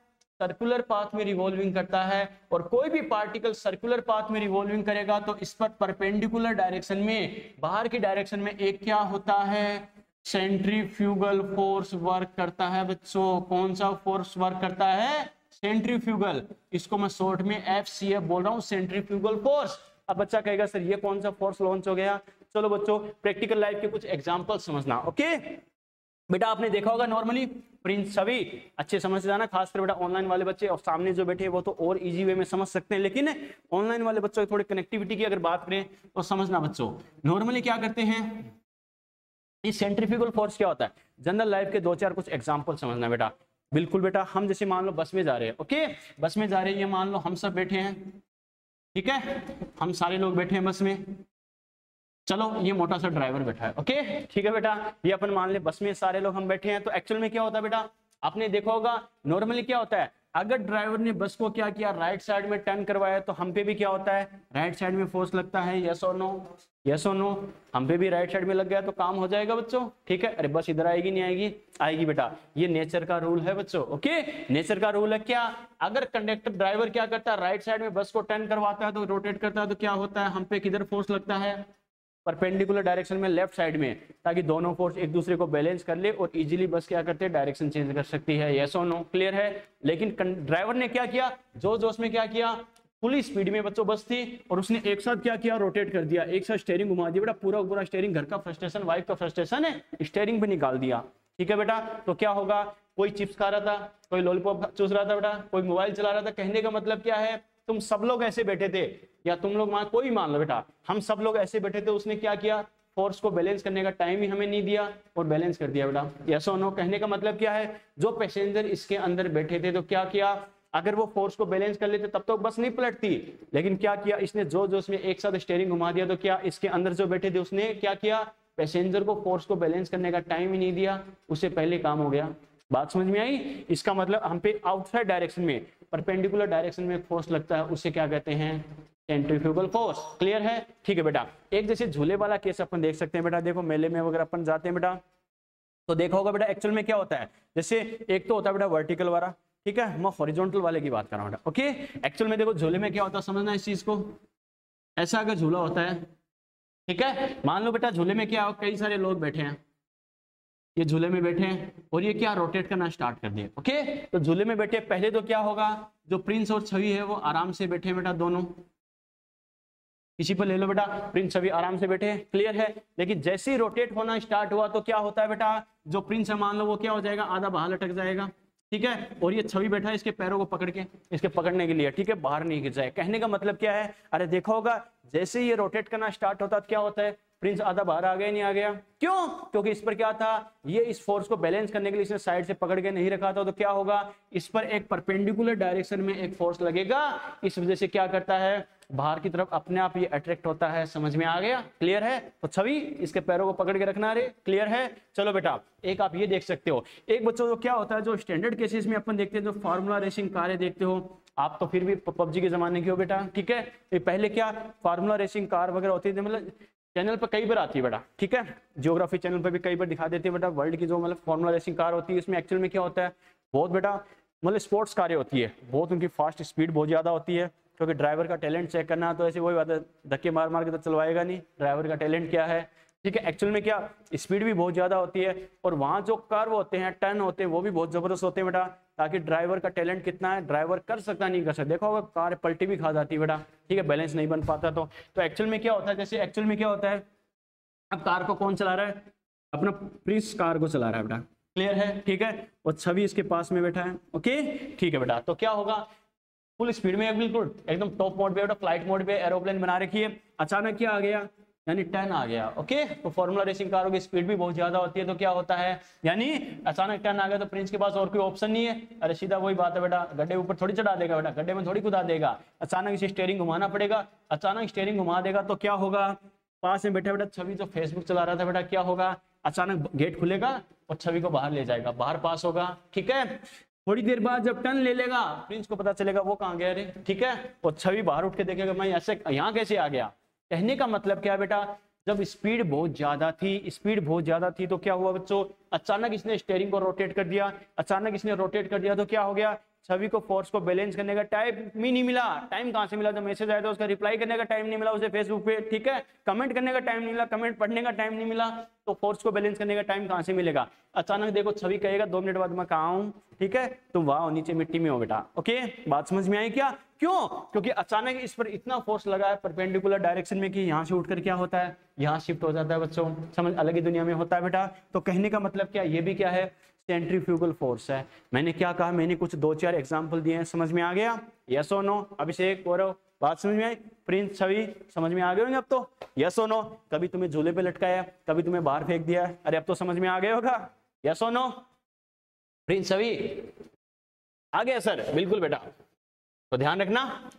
सर्कुलर पाथ में रिवॉल्विंग करता है, और कोई भी पार्टिकल सर्कुलर पाथ में रिवॉल्विंग करेगा तो इस पर परपेंडिकुलर डायरेक्शन में, बाहर की डायरेक्शन में एक क्या होता है, सेंट्रीफ्यूगल फोर्स वर्क करता है बच्चों। कौन सा फोर्स वर्क करता है, सेंट्रीफ्यूगल, इसको मैं शॉर्ट में एफ सी एफ बोल रहा हूँ, सेंट्रीफ्यूगल फोर्स। अब बच्चा कहेगा सर ये कौन सा फोर्स लॉन्च हो गया। चलो बच्चों, प्रैक्टिकल लाइफ के कुछ एग्जांपल समझना। ओके बेटा, आपने देखा होगा नॉर्मली, प्रिंस सभी अच्छे समझ जाना, खासकर बेटा ऑनलाइन वाले बच्चे, और सामने जो बैठे हैं वो तो और इजी वे में समझ सकते हैं, लेकिन ऑनलाइन वाले बच्चों की थोड़ी कनेक्टिविटी की अगर बात करें तो समझना बच्चों, नॉर्मली क्या करते हैं, सेंट्रीफ्यूगल फोर्स क्या होता है। जनरल लाइफ के दो चार कुछ एग्जांपल समझना बेटा। बिल्कुल बेटा, हम जैसे मान लो बस में जा रहे हैं, ओके बस में जा रहे हैं, ये मान लो हम सब बैठे हैं, ठीक है, हम सारे लोग बैठे हैं बस में। चलो ये मोटा सा ड्राइवर बैठा है, ओके ठीक है बेटा, ये अपन मान ले बस में सारे लोग हम बैठे हैं, तो एक्चुअल में क्या होता है बेटा, आपने देखा होगा नॉर्मली क्या होता है, अगर ड्राइवर ने बस को क्या किया, राइट साइड में टर्न करवाया, तो हम पे भी क्या होता है, राइट साइड में फोर्स लगता है। यस और नो, यस और नो, हम पे भी राइट साइड में लग गया तो काम हो जाएगा बच्चों। ठीक है, अरे बस इधर आएगी नहीं आएगी, आएगी बेटा, ये नेचर का रूल है बच्चों। ओके, नेचर का रूल है क्या, अगर कंडक्टर ड्राइवर क्या करता है, राइट साइड में बस को टर्न करवाता है, तो रोटेट करता है, तो क्या होता है, हम पे किधर फोर्स लगता है, परपेंडिकुलर डायरेक्शन में, लेफ्ट साइड में, ताकि दोनों फोर्स एक दूसरे को बैलेंस कर ले और इजीली बस क्या करते हैं, डायरेक्शन चेंज कर सकती है। यस और नो, क्लियर है। लेकिन ड्राइवर ने क्या किया, जोश जोश में क्या किया, फुल स्पीड में बच्चों बस थी, और उसने एक साथ क्या किया, रोटेट कर दिया, एक साथ स्टेयरिंग घुमा दिया बेटा, पूरा पूरा स्टेयरिंग, घर का फ्रस्ट्रेशन, वाइफ का फ्रस्ट्रेशन है, स्टेयरिंग पे निकाल दिया। ठीक है बेटा, तो क्या होगा, कोई चिप्स खा रहा था, कोई लॉलीपॉप चूस रहा था बेटा, कोई मोबाइल चला रहा था। कहने का मतलब क्या है, तुम सब लोग ऐसे बैठे थे, या तुम लोग मान कोई मान लो बेटा, हम सब लोग ऐसे बैठे थे। उसने क्या किया, फोर्स को बैलेंस करने का टाइम ही हमें नहीं दिया और बैलेंस कर दिया बेटा। यस और नो, कहने का मतलब क्या है, जो पैसेंजर इसके अंदर बैठे थे तो क्या किया, अगर वो फोर्स को बैलेंस कर लेते तब तो बस नहीं पलटती, लेकिन क्या किया इसने, जो जो इसमें एक साथ स्टीयरिंग घुमा दिया, तो क्या इसके अंदर जो बैठे थे उसने क्या किया, पैसेंजर को फोर्स को बैलेंस करने का टाइम ही नहीं दिया, उससे पहले काम हो गया। बात समझ में आई। इसका मतलब हम पे आउटसाइड डायरेक्शन में, परपेंडिकुलर डायरेक्शन में फोर्स लगता है, उसे क्या कहते हैं, सेंट्रीफ्यूगल फोर्स। क्लियर है, ठीक है बेटा। एक जैसे झूले वाला केस अपन देख सकते हैं बेटा। देखो मेले में वगैरह अपन जाते हैं बेटा, तो देखा होगा बेटा एक्चुअल में क्या होता है, जैसे एक तो होता है बेटा वर्टिकल वाला, ठीक है, मैं हॉरिजॉन्टल वाले की बात कर रहा हूँ बेटा। ओके, एक्चुअल में देखो झूले में क्या होता है, समझना इस चीज को, ऐसा अगर झूला होता है, ठीक है, मान लो बेटा झूले में क्या हो, कई सारे लोग बैठे हैं, ये झूले में बैठे हैं और ये क्या रोटेट करना स्टार्ट कर दिए। ओके, तो झूले में बैठे पहले तो क्या होगा, जो प्रिंस और छवि है वो आराम से बैठे बेटा, दोनों किसी पर ले लो बेटा, प्रिंस छवि आराम से बैठे। क्लियर है, लेकिन जैसे ही रोटेट होना स्टार्ट हुआ तो क्या होता है बेटा, जो प्रिंस है मान लो वो क्या हो जाएगा, आधा बाहर लटक जाएगा, ठीक है, और ये छवि बैठा है इसके पैरों को पकड़ के, इसके पकड़ने के लिए, ठीक है, बाहर नहीं गिर जाए। कहने का मतलब क्या है, अरे देखा होगा जैसे ही ये रोटेट करना स्टार्ट होता है क्या होता है, प्रिंस आधा बाहर आ गया, नहीं आ गया, क्यों, क्योंकि इस पर क्या था, ये इस फोर्स को बैलेंस करने के लिए इसने साइड से पकड़ के नहीं रखा था, तो क्या होगा, इस पर एक परपेंडिकुलर डायरेक्शन में एक फोर्स लगेगा, इस वजह से क्या करता है, बाहर की तरफ अपने आप ये अट्रैक्ट होता है। समझ में आ गया, क्लियर है। तो छवि इसके पैरों को पकड़ के रखना, अरे क्लियर है। चलो बेटा, एक आप ये देख सकते हो, एक बच्चों जो क्या होता है, जो स्टैंडर्ड केसेस में अपन देखते हैं, जो फार्मूला रेसिंग कारें देखते हो आप, तो फिर भी पबजी के जमाने की हो बेटा, ठीक है, ये पहले क्या फार्मूला रेसिंग कार वगैरह होती थी, मतलब चैनल पर कई बार आती है बेटा, ठीक है, ज्योग्राफी चैनल पर भी कई बार दिखा देते हैं बेटा, वर्ल्ड की जो मतलब फॉर्मूला रेसिंग कार होती है, इसमें एक्चुअल में क्या होता है, बहुत बेटा मतलब स्पोर्ट्स कारें होती है, बहुत उनकी फास्ट स्पीड बहुत ज़्यादा होती है, क्योंकि ड्राइवर का टैलेंट चेक करना, तो ऐसे वही बात है, धक्के मार मार के तो चलवाएगा नहीं, ड्राइवर का टैलेंट क्या है, ठीक है, एक्चुअल में क्या स्पीड भी बहुत ज़्यादा होती है, और वहाँ जो कर्व होते हैं, टर्न होते हैं, वो भी बहुत ज़बरदस्त होते हैं बेटा, ताकि ड्राइवर का टैलेंट कितना है, ड्राइवर कर सकता नहीं कर सकता, देखो अगर कार पलटी भी खा जाती है बेटा, ठीक है, बैलेंस नहीं बन पाता, तो तो एक्चुअल में क्या होता है, जैसे एक्चुअल में क्या होता है, अब कार को कौन चला रहा है, अपना प्रिंस कार को चला रहा है बेटा। क्लियर है, ठीक है, और छवि इसके पास में बैठा है। ओके, ठीक है बेटा, तो क्या होगा, फुल स्पीड में बिल्कुल एकदम टॉप मोड पे बेटा, फ्लाइट मोड पे एरोप्लेन बना रखी है, अचानक क्या आ गया, यानी टर्न आ गया। ओके, तो फॉर्मूला रेसिंग कारों की स्पीड भी बहुत ज्यादा होती है, तो क्या होता है, यानी अचानक टर्न आ गया तो प्रिंस के पास और कोई ऑप्शन नहीं है, अरे सीधा वही बात है बेटा, गड्ढे ऊपर थोड़ी चढ़ा देगा बेटा, गड्ढे में थोड़ी कुदा देगा, अचानक इसे स्टीयरिंग घुमाना पड़ेगा, अचानक स्टीयरिंग घुमा देगा तो क्या होगा, पास में बैठा बेटा छवि जो फेसबुक चला रहा था बेटा, क्या होगा, अचानक गेट खुलेगा और छवि को बाहर ले जाएगा, बाहर पास होगा, ठीक है, थोड़ी देर बाद जब टर्न ले लेगा प्रिंस को पता चलेगा वो कहाँ गया रे, ठीक है, और छवि बाहर उठ के देखेगा मैं ऐसे यहाँ कैसे आ गया। कहने का मतलब क्या है बेटा, जब स्पीड बहुत ज्यादा थी, स्पीड बहुत ज्यादा थी तो क्या हुआ बच्चों, अचानक इसने स्टीयरिंग को रोटेट कर दिया, अचानक इसने रोटेट कर दिया तो क्या हो गया, छवि को फोर्स को बैलेंस करने का टाइम ही नहीं मिला। टाइम कहाँ से मिला, जब मैसेज आया था उसका रिप्लाई करने का टाइम नहीं मिला उसे फेसबुक पे, ठीक है, कमेंट करने का टाइम नहीं मिला, कमेंट पढ़ने का टाइम नहीं मिला, तो फोर्स को बैलेंस करने का टाइम कहाँ से मिलेगा। अचानक देखो छवि कहेगा दो मिनट बाद मैं कहाँ हूँ, ठीक है, तुम वहाँ नीचे मिट्टी में हो बेटा। ओके, बात समझ में आई क्या, क्यों, क्योंकि अचानक इस पर इतना फोर्स लगा है परपेंडिकुलर डायरेक्शन में कि यहाँ से उठकर क्या होता है, यहाँ शिफ्ट हो जाता है बच्चों, समझ अलग ही दुनिया में होता है बेटा। तो कहने का मतलब क्या, ये भी क्या है, सेंट्रीफ्यूगल फोर्स है। मैंने क्या कहा, मैंने कुछ दो चार एग्जाम्पल दिए हैं, समझ में आ गया, यस और नो। अभिषेक और बात समझ में आई, प्रिंस छवि समझ में आ गए होंगे अब तो, यस और नो। कभी तुम्हें झूले पे लटकाया, कभी तुम्हें बाहर फेंक दिया, अरे अब तो समझ में आ गया होगा, यस और नो। प्रिंस छवि आ गया सर, बिल्कुल बेटा, तो ध्यान रखना।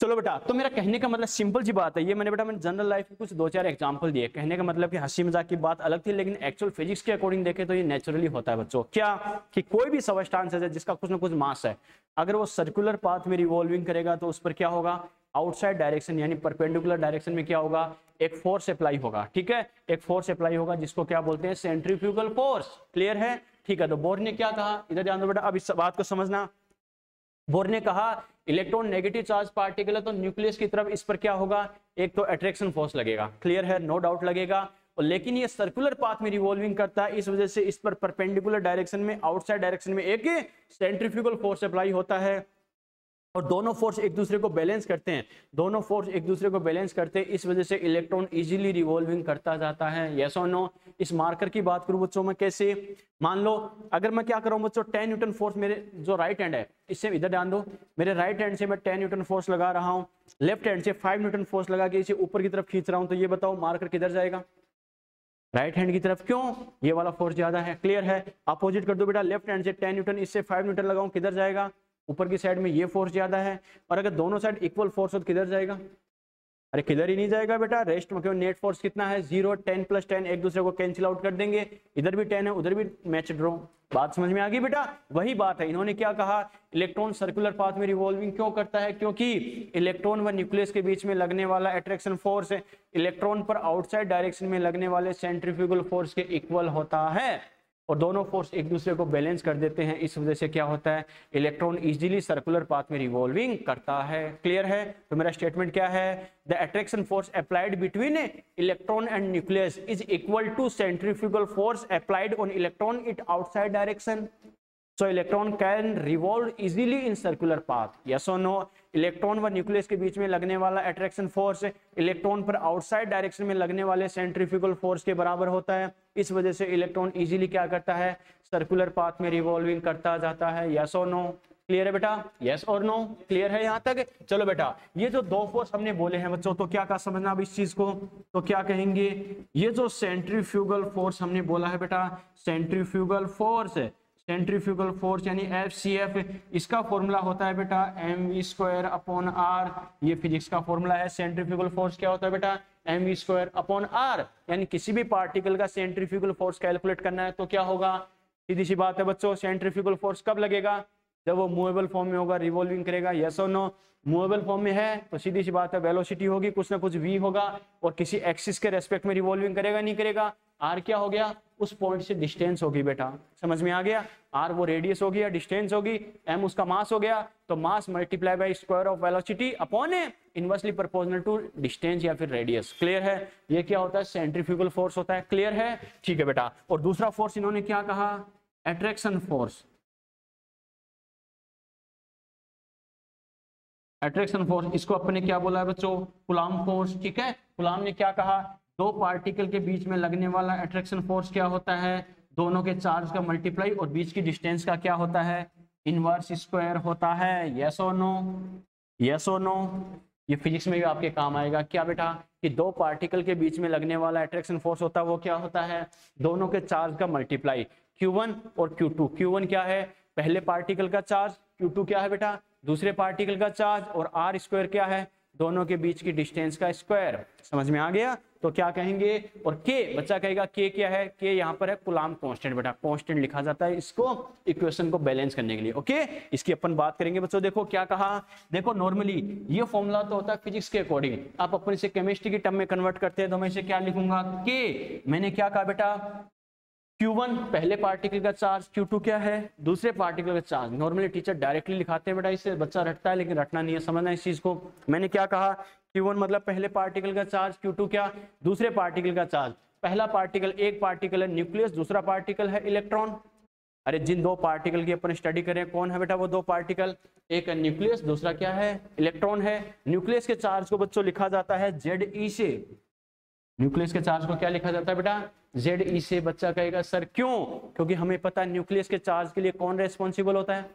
चलो बेटा, तो मेरा कहने का मतलब सिंपल सी बात है, ये मैंने बेटा मैंने जनरल लाइफ के कुछ दो चार एग्जांपल दिए, कहने का मतलब कि हंसी मजाक की बात अलग थी, लेकिन एक्चुअल फिजिक्स के अकॉर्डिंग देखे तो ये नेचुरली होता है बच्चों, क्या कि कोई भी सबस्टांस है जिसका कुछ ना कुछ मास है, अगर वो सर्कुलर पाथ में रिवॉल्विंग करेगा तो उस पर क्या होगा, आउटसाइड डायरेक्शन यानी परपेंडिकुलर डायरेक्शन में क्या होगा, एक फोर्स अप्लाई होगा, ठीक है, एक फोर्स अप्लाई होगा जिसको क्या बोलते हैं, सेंट्रीफ्यूगल फोर्स। क्लियर है, ठीक है। तो बोर ने क्या कहा, इधर ध्यान दो बेटा, अब इस बात को समझना, बोर ने कहा इलेक्ट्रॉन नेगेटिव चार्ज पार्टिकल है तो न्यूक्लियस की तरफ इस पर क्या होगा, एक तो अट्रैक्शन फोर्स लगेगा, क्लियर है, नो डाउट लगेगा, और लेकिन ये सर्कुलर पाथ में रिवॉल्विंग करता है, इस वजह से इस पर परपेंडिकुलर डायरेक्शन में, आउटसाइड डायरेक्शन में एक सेंट्रीफ्यूगल फोर्स अप्लाई होता है, और दोनों फोर्स एक दूसरे को बैलेंस करते हैं दोनों फोर्स एक दूसरे को बैलेंस करते हैं इस वजह से इलेक्ट्रॉन इजीली रिवॉल्विंग करता जाता है। यस और नो। इस मार्कर की बात करूं बच्चों मैं कैसे, मान लो अगर मैं क्या कर रहा हूं बच्चों, टेन न्यूटन फोर्स मेरे जो राइट हैंड है, इससे इधर ध्यान दो, मेरे राइट हैंड से मैं टेन न्यूटन फोर्स लगा रहा हूँ, लेफ्ट हैंड से फाइव न्यूटन फोर्स लगा के इसे ऊपर की तरफ खींच रहा हूँ, तो ये बताओ मार्कर किधर जाएगा? राइट हैंड की तरफ। क्यों? ये वाला फोर्स ज्यादा है। क्लियर है? अपोजिट कर दो बेटा, लेफ्ट हैंड से टेन न्यूटन इससे फाइव न्यूटन लगाऊं, किधर जाएगा? ऊपर की साइड में ये फोर्स ज्यादा है। और अगर दोनों साइड इक्वल फोर्स हो तो किधर जाएगा? अरे किधर ही नहीं जाएगा बेटा, रेस्ट में। क्यों? नेट फोर्स कितना है? जीरो। टेन प्लस टेन एक दूसरे को कैंसिल आउट कर देंगे, इधर भी टेन है उधर भी मैच ड्रॉ। बात समझ में आ गई बेटा? वही बात है। इन्होंने क्या कहा, इलेक्ट्रॉन सर्कुलर पाथ में रिवॉल्विंग क्यों करता है? क्योंकि इलेक्ट्रॉन व न्यूक्लियस के बीच में लगने वाला अट्रैक्शन फोर्स इलेक्ट्रॉन पर आउटसाइड डायरेक्शन में लगने वाले सेंट्रीफ्यूगल फोर्स के इक्वल होता है, और दोनों फोर्स एक दूसरे को बैलेंस कर देते हैं। इस वजह से क्या होता है, इलेक्ट्रॉन इजीली सर्कुलर पाथ में रिवॉल्विंग करता है। क्लियर है? तो मेरा स्टेटमेंट क्या है, the attraction force applied between electron and nucleus is equal to centrifugal force applied on electron it outside direction, so electron can revolve easily in circular path. Yes और no. Electron व nucleus के बीच में लगने वाला attraction force electron पर outside direction में लगने वाले सेंट्रीफ्यूगल फोर्स के बराबर होता है। इस वजह से इलेक्ट्रॉन इजीली क्या करता है, सर्कुलर पाथ में रिवॉल्विंग करता जाता है। यस और नो। क्लियर है बेटा? यस और नो। क्लियर है यहाँ तक? चलो बेटा, ये जो दो फोर्स हमने बोले हैं बच्चों, तो क्या का समझना अब इस चीज को, तो क्या कहेंगे, ये जो सेंट्रीफ्यूगल फोर्स हमने बोला है बेटा, सेंट्रीफ्यूगल फोर्स सेंट्रीफ्यूगल फोर्स यानी एफ सी एफ, इसका फॉर्मूला होता है बेटा M V square upon R. ये फिजिक्स का फॉर्मूला है। सेंट्रीफ्यूगल फोर्स क्या होता है बेटा, M V square upon R. यानी किसी भी पार्टिकल का सेंट्रीफ्यूगल फोर्स कैलकुलेट करना है तो क्या होगा, सीधी सी बात है बच्चों, सेंट्रीफ्यूगल फोर्स कब लगेगा, जब वो मूवेबल फॉर्म में होगा, रिवॉल्विंग करेगा। यस और नो। मूवेबल फॉर्म में है तो सीधी सी बात है वेलोसिटी होगी, कुछ ना कुछ वी होगा, और किसी एक्सिस के रेस्पेक्ट में रिवॉल्विंग करेगा नहीं करेगा। आर क्या हो गया, उस पॉइंट से डिस्टेंस होगी बेटा। समझ में आ गया? आर वो रेडियस होगी या डिस्टेंस होगी, एम उसका मास हो गया, तो mass multiply by square of velocity upon a inversely proportional to distance या फिर रेडियस। क्लियर है? ये क्या होता है, सेंट्रीफ्यूगल फोर्स होता है। क्लियर है? ठीक है बेटा। और दूसरा फोर्स इन्होंने क्या कहा, अट्रैक्शन फोर्स। अट्रैक्शन फोर्स इसको अपने क्या बोला है बच्चों, कुलाम फोर्स। ठीक है? कुलाम ने क्या कहा, दो पार्टिकल के बीच में लगने वाला अट्रैक्शन फोर्स क्या होता है, दोनों के चार्ज का मल्टीप्लाई और बीच की डिस्टेंस का क्या होता है, इनवर्स स्क्वायर होता है। यस और नो। यस और नो। ये फिजिक्स में भी आपके काम आएगा। क्या बेटा, कि दो पार्टिकल के बीच में लगने वाला अट्रैक्शन फोर्स होता है वो क्या होता है, दोनों के चार्ज का मल्टीप्लाई क्यू वन और क्यू टू। क्यू वन क्या है, पहले पार्टिकल का चार्ज, क्यू टू क्या है बेटा, दूसरे पार्टिकल का चार्ज, और आर स्क्वायर क्या है, दोनों के बीच की डिस्टेंस का स्क्वायर। समझ में आ गया? तो क्या कहेंगे, और के बच्चा कहेगा के क्या है, के यहाँ पर है कुलाम कांस्टेंट बेटा। कांस्टेंट लिखा जाता है इसको इक्वेशन को बैलेंस करने के लिए। ओके, इसकी अपन बात करेंगे बच्चों। देखो क्या कहा, देखो नॉर्मली ये फॉर्मूला तो होता है फिजिक्स के अकॉर्डिंग, आप अपने से केमिस्ट्री की टर्म में कन्वर्ट करते हैं तो मैं इसे क्या लिखूंगा, के। मैंने क्या कहा बेटा, क्यू वन पहले पार्टिकल का चार्ज, क्यू टू क्या है, दूसरे पार्टिकल का चार्ज। नॉर्मली टीचर डायरेक्टली लिखाते हैं बेटा, इससे बच्चा रटता है, लेकिन रटना नहीं है, समझना इस चीज को। मैंने क्या कहा, क्यू वन मतलब पहले पार्टिकल का चार्ज, क्यू टू क्या, दूसरे पार्टिकल का चार्ज। पहला पार्टिकल, एक पार्टिकल है न्यूक्लियस, दूसरा पार्टिकल है इलेक्ट्रॉन। अरे जिन दो पार्टिकल की अपन स्टडी करें कौन है बेटा वो दो पार्टिकल, एक है न्यूक्लियस, दूसरा क्या है, इलेक्ट्रॉन है। न्यूक्लियस के चार्ज को बच्चों लिखा जाता है जेड ई से। न्यूक्लियस के चार्ज को क्या लिखा जाता है बेटा, जेड ई से। बच्चा कहेगा सर क्यों, क्योंकि हमें पता है न्यूक्लियस के चार्ज के लिए कौन रेस्पॉन्सिबल होता है,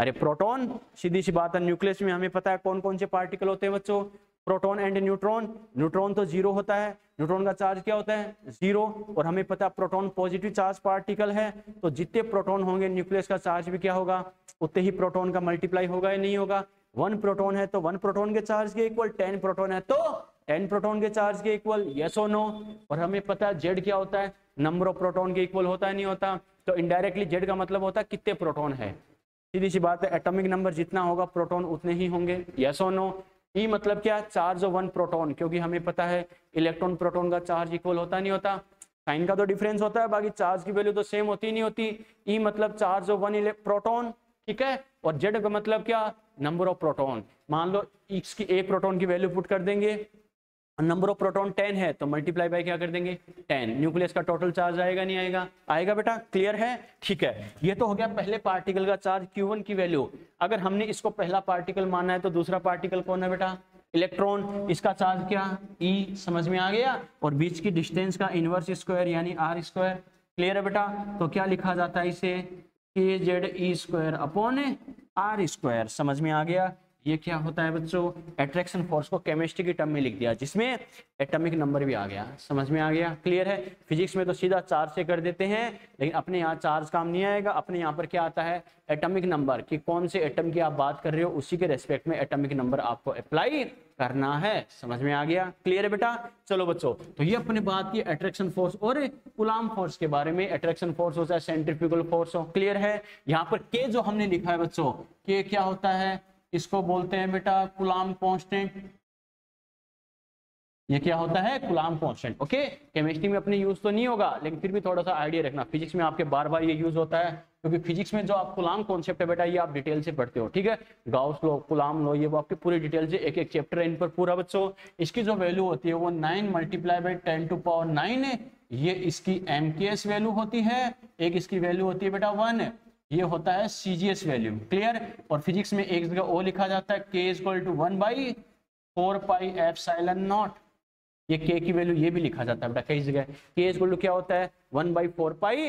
अरे प्रोटॉन। सीधी सी बात है, न्यूक्लियस में हमें पता है कौन कौन से पार्टिकल होते हैं बच्चों, प्रोटॉन एंड न्यूट्रॉन। न्यूट्रॉन तो जीरो होता है, न्यूट्रॉन का चार्ज क्या होता है, जीरो, और हमें पता है प्रोटॉन पॉजिटिव चार्ज पार्टिकल है, तो जितने प्रोटॉन होंगे न्यूक्लियस का चार्ज भी क्या होगा, उतने ही प्रोटॉन का मल्टीप्लाई होगा या नहीं होगा। वन प्रोटॉन है तो वन प्रोटॉन के चार्ज के इक्वल, टेन प्रोटॉन है तो टेन प्रोटॉन के चार्ज के इक्वल। यस और नो। और हमें पता है जेड क्या होता है, नंबर ऑफ प्रोटॉन के इक्वल होता है नहीं होता, तो इनडायरेक्टली जेड का मतलब होता है कितने प्रोटॉन है। सीधी सी बात है, एटॉमिक नंबर जितना होगा प्रोटॉन उतने ही होंगे। यस और नो। ई मतलब क्या, चार्ज ऑफ वन प्रोटॉन, क्योंकि हमें पता है इलेक्ट्रॉन प्रोटॉन का चार्ज इक्वल होता नहीं होता, साइन का तो डिफरेंस होता है, बाकी चार्ज की वैल्यू तो सेम होती नहीं होती। ई मतलब चार्ज ऑफ वन प्रोटॉन, ठीक है, और जेड का मतलब क्या, नंबर ऑफ प्रोटॉन। मान लो इसकी एक प्रोटॉन की वैल्यू पुट कर देंगे, नंबर ऑफ प्रोटॉन टेन है तो मल्टीप्लाई बाय क्या कर देंगे टेन। न्यूक्लियस का टोटल चार्ज आएगा नहीं आएगा? आएगा बेटा, क्लियर है? ठीक है, ये तो हो गया पहले पार्टिकल का चार्ज क्यू वन की वैल्यू। अगर हमने इसको पहला पार्टिकल माना है तो दूसरा पार्टिकल कौन है बेटा? इलेक्ट्रॉन। इसका चार्ज क्या ई, समझ में आ गया? और बीच की डिस्टेंस का इनवर्स स्क्वायर यानी आर स्क्वायर, क्लियर है बेटा? तो क्या लिखा जाता है इसे K Z E square upon R square, समझ में आ गया? ये क्या होता है बच्चों? एट्रैक्शन फोर्स को केमिस्ट्री की टर्म में लिख दिया जिसमें एटॉमिक नंबर भी आ गया, समझ में आ गया? क्लियर है? फिजिक्स में तो सीधा चार्ज से कर देते हैं लेकिन अपने यहाँ चार्ज काम नहीं आएगा, अपने यहाँ पर क्या आता है एटॉमिक नंबर, कि कौन से एटम की आप बात कर रहे हो उसी के रेस्पेक्ट में एटॉमिक नंबर आपको अप्लाई करना है, समझ में आ गया? क्लियर है बेटा? चलो बच्चों, तो ये अपने बात की एट्रैक्शन फोर्स और कुलाम फोर्स के बारे में। एट्रैक्शन फोर्स हो चाहे सेंट्रीफ्यूगल फोर्स हो, क्लियर है? यहाँ पर के जो हमने लिखा है बच्चों, के क्या होता है, इसको बोलते हैं बेटा कुलाम कांस्टेंट। ये क्या होता है? कुलाम कांस्टेंट। ओके, केमिस्ट्री में अपने यूज तो नहीं होगा लेकिन फिर भी थोड़ा सा आइडिया रखना, फिजिक्स में आपके बार बार ये यूज होता है क्योंकि फिजिक्स में जो आप कुलाम कॉन्सेप्ट है बेटा ये आप डिटेल से पढ़ते हो, ठीक है? गाउस लॉ, कुलाम लॉ, ये वो आपके पूरी डिटेल से एक एक चैप्टर है इन पर पूरा बच्चों। इसकी जो वैल्यू होती है वो nine multiply by ten to power nine, ये इसकी एम के एस वैल्यू होती है। एक इसकी वैल्यू होती है बेटा वन, ये होता है सीजीएस वैल्यू, क्लियर? और फिजिक्स में एक जगह ओ लिखा जाता है K is equal to one by four pi epsilon naught, ये के की वैल्यू ये भी लिखा जाता है बेटा कई जगह, के इज इक्वल टू क्या होता है one by four pi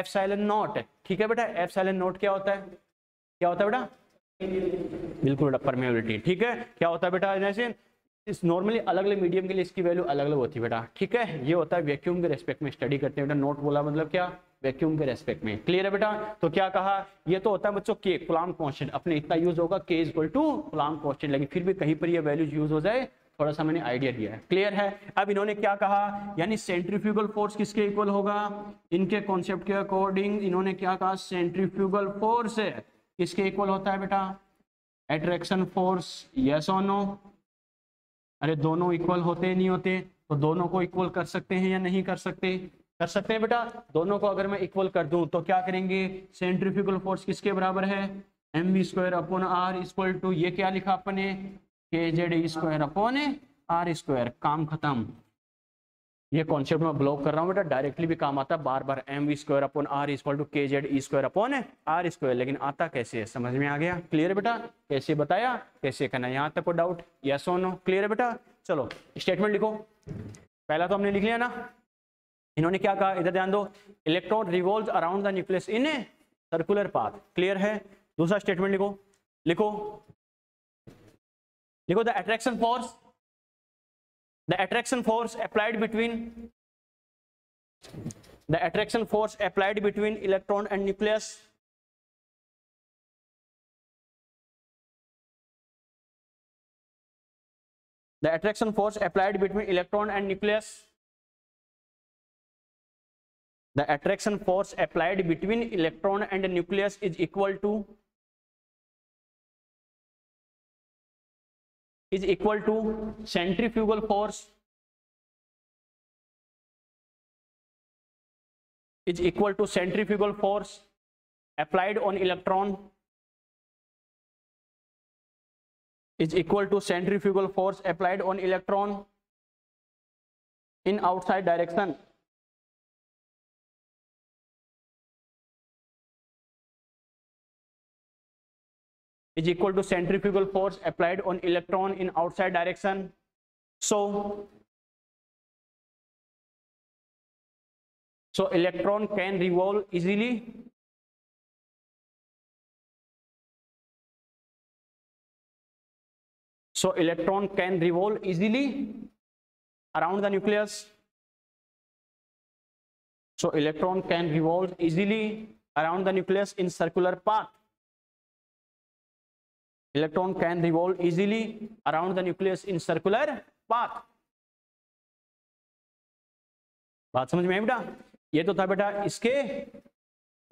epsilon naught, ठीक है बेटा? एप्सिलॉन नॉट क्या होता है, क्या होता है बेटा? बिल्कुल बेटा, परमेबिलिटी, ठीक है? क्या होता है बेटा? जैसे इस नॉर्मली अलग अलग मीडियम के लिए इसकी वैल्यू अलग अलग होती है बेटा, ठीक है? ये होता है वैक्यूम के रेस्पेक्ट में स्टडी करते हैं बेटा, नोट बोला मतलब क्या वैक्यूम के रेस्पेक्ट में, क्लियर है बेटा? तो क्या कहा, ये तो होता है बच्चों के कुलाम कांस्टेंट, अपने इतना यूज होगा K is equal to Coulomb constant, लेकिन फिर भी कहीं पर ये वैल्यू यूज हो जाए, थोड़ा सा मैंने आइडिया दिया है, क्लियर है? अब इन्होंने क्या कहा, यानी सेंट्रीफ्यूगल फोर्स किसके इक्वल होगा, इनके कॉन्सेप्ट के अकॉर्डिंग इन्होंने क्या कहा, सेंट्रीफ्यूगल फोर्स किसके इक्वल होता है बेटा एट्रैक्शन फोर्स, यस और नो? अरे दोनों इक्वल होते नहीं होते, तो दोनों को इक्वल कर सकते हैं या नहीं कर सकते? कर सकते हैं बेटा। दोनों को अगर मैं इक्वल कर दूं तो क्या करेंगे, सेंट्रीफ्यूगल फोर्स किसके बराबर है M V square upon R equal to, ये क्या लिखा अपने K Z E square upon R square, काम खत्म। ये कॉन्सेप्ट मैं ब्लॉक कर रहा हूँ बेटा, डायरेक्टली भी काम आता है बार बार, M V square upon R equal to K Z E square upon R square, लेकिन आता कैसे है, समझ में आ गया? क्लियर बेटा? कैसे बताया, कैसे करना, यहाँ तक को डाउट, यस और नो? क्लियर है बेटा? चलो स्टेटमेंट लिखो, पहला तो हमने लिख लिया ना। इन्होंने क्या कहा, इधर ध्यान दो, electron revolves around the nucleus in a circular path, clear है? दूसरा स्टेटमेंट लिखो, लिखो लिखो the attraction force, the attraction force applied between the attraction force applied between electron and nucleus the attraction force applied between electron and nucleus The attraction force applied between electron and nucleus is equal to is equal to centrifugal force is equal to centrifugal force applied on electron is equal to centrifugal force applied on electron in outside direction is equal to centrifugal force applied on electron in outside direction. So, so electron can revolve easily. So electron can revolve easily around the nucleus. So electron can revolve easily around the nucleus in circular path. Electron can revolve easily around the nucleus in circular path. बात समझ में आई बेटा? ये तो था बेटा इसके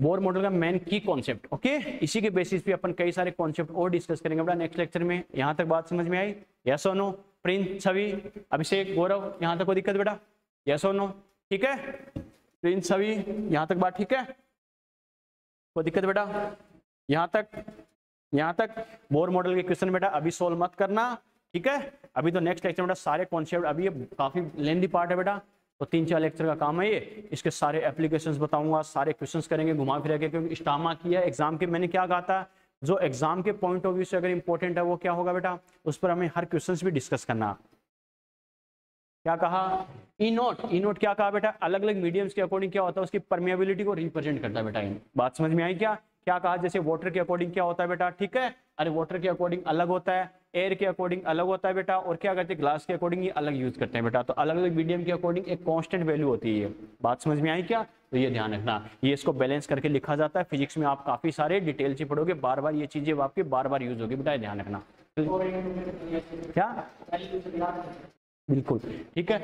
Bohr model का मेन की कॉन्सेप्ट। ओके, इसी के बेसिस पे अपन कई सारे कॉन्सेप्ट और डिस्कस करेंगे बेटा नेक्स्ट लेक्चर में। यहाँ तक बात समझ में आई? यस और नो? प्रिंस, छवि, अभिषेक, गौरव, यहाँ तक कोई दिक्कत बेटा? यस और नो? ठीक है प्रिंस, छवि, यहाँ तक बात ठीक है? कोई दिक्कत बेटा? यहाँ तक यहाँ तक बोर मॉडल के क्वेश्चन बेटा अभी सोल्व मत करना, ठीक है। अभी तो नेक्स्ट लेक्चर बेटा सारे कॉन्सेप्ट, अभी ये काफी लेंथी पार्ट है बेटा, तो तीन चार लेक्चर का काम है ये, इसके सारे एप्लीकेशंस बताऊंगा, सारे क्वेश्चंस करेंगे घुमा फिरा के, क्योंकि स्टामा किया एग्जाम के, मैंने क्या कहा था जो एग्जाम के पॉइंट ऑफ व्यू से अगर इंपॉर्टेंट है वो क्या होगा बेटा, उस पर हमें हर क्वेश्चंस भी डिस्कस करना। क्या कहा ई नोट, ई नोट क्या कहा बेटा, अलग अलग मीडियम्स के अकॉर्डिंग क्या होता है, उसकी परमिएबिलिटी को रिप्रेजेंट करता है बेटा। बात समझ में आई क्या, क्या कहा जैसे वाटर के अकॉर्डिंग क्या होता है बेटा, ठीक है, अरे वाटर के अकॉर्डिंग अलग होता है, एयर के अकॉर्डिंग अलग होता है बेटा, और क्या करते हैं ग्लास के अकॉर्डिंग ये अलग यूज करते हैं बेटा। तो अलग अलग मीडियम के अकॉर्डिंग एक कांस्टेंट वैल्यू होती है, बात समझ में आई क्या, तो ये ध्यान रखना, ये इसको बैलेंस करके लिखा जाता है। फिजिक्स में आप काफी सारे डिटेल से पढ़ोगे, बार बार ये चीजें आपके बार बार यूज होगी बेटा, ध्यान रखना क्या, बिल्कुल ठीक है,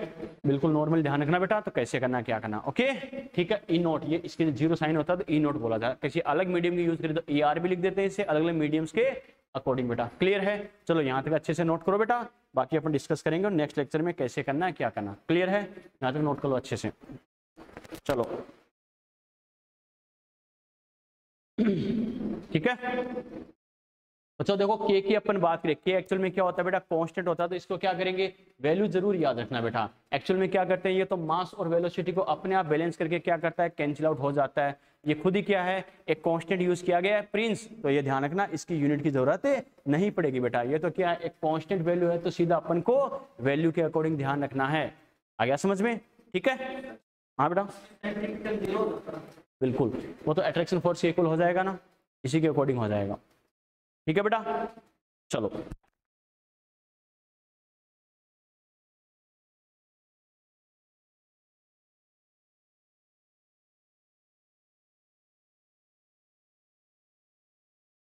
बिल्कुल नॉर्मल ध्यान रखना बेटा, तो कैसे करना क्या करना, ओके ठीक है। ई नोट, ये इसके जीरो साइन होता है तो ई नोट बोला था, किसी अलग मीडियम की यूज करें तो ई आर भी लिख देते हैं, इससे अलग अलग मीडियम्स के अकॉर्डिंग बेटा। क्लियर है, चलो यहाँ तक अच्छे से नोट करो बेटा, बाकी अपन डिस्कस करेंगे नेक्स्ट लेक्चर में कैसे करना है क्या करना। क्लियर है, यहाँ तक नोट करो अच्छे से, चलो ठीक है। अच्छा देखो के की अपन बात करें, के एक्चुअल में क्या होता है बेटा, कांस्टेंट होता है, तो इसको क्या करेंगे वैल्यू जरूर याद रखना बेटा। एक्चुअल में क्या करते हैं ये तो मास और वेलोसिटी को अपने आप बैलेंस करके क्या करता है कैंसिल आउट हो जाता है, ये खुद ही क्या है एक कांस्टेंट यूज किया गया है प्रिंस, तो ये ध्यान रखना इसकी यूनिट की जरूरत नहीं पड़ेगी बेटा। ये तो क्या है एक कांस्टेंट वैल्यू है, तो सीधा अपन को वैल्यू के अकॉर्डिंग ध्यान रखना है। आ गया समझ में, ठीक है हाँ बेटा बिल्कुल, वो तो अट्रैक्शन फोर्स के इक्वल हो जाएगा ना, इसी के अकॉर्डिंग हो जाएगा, ठीक है बेटा चलो।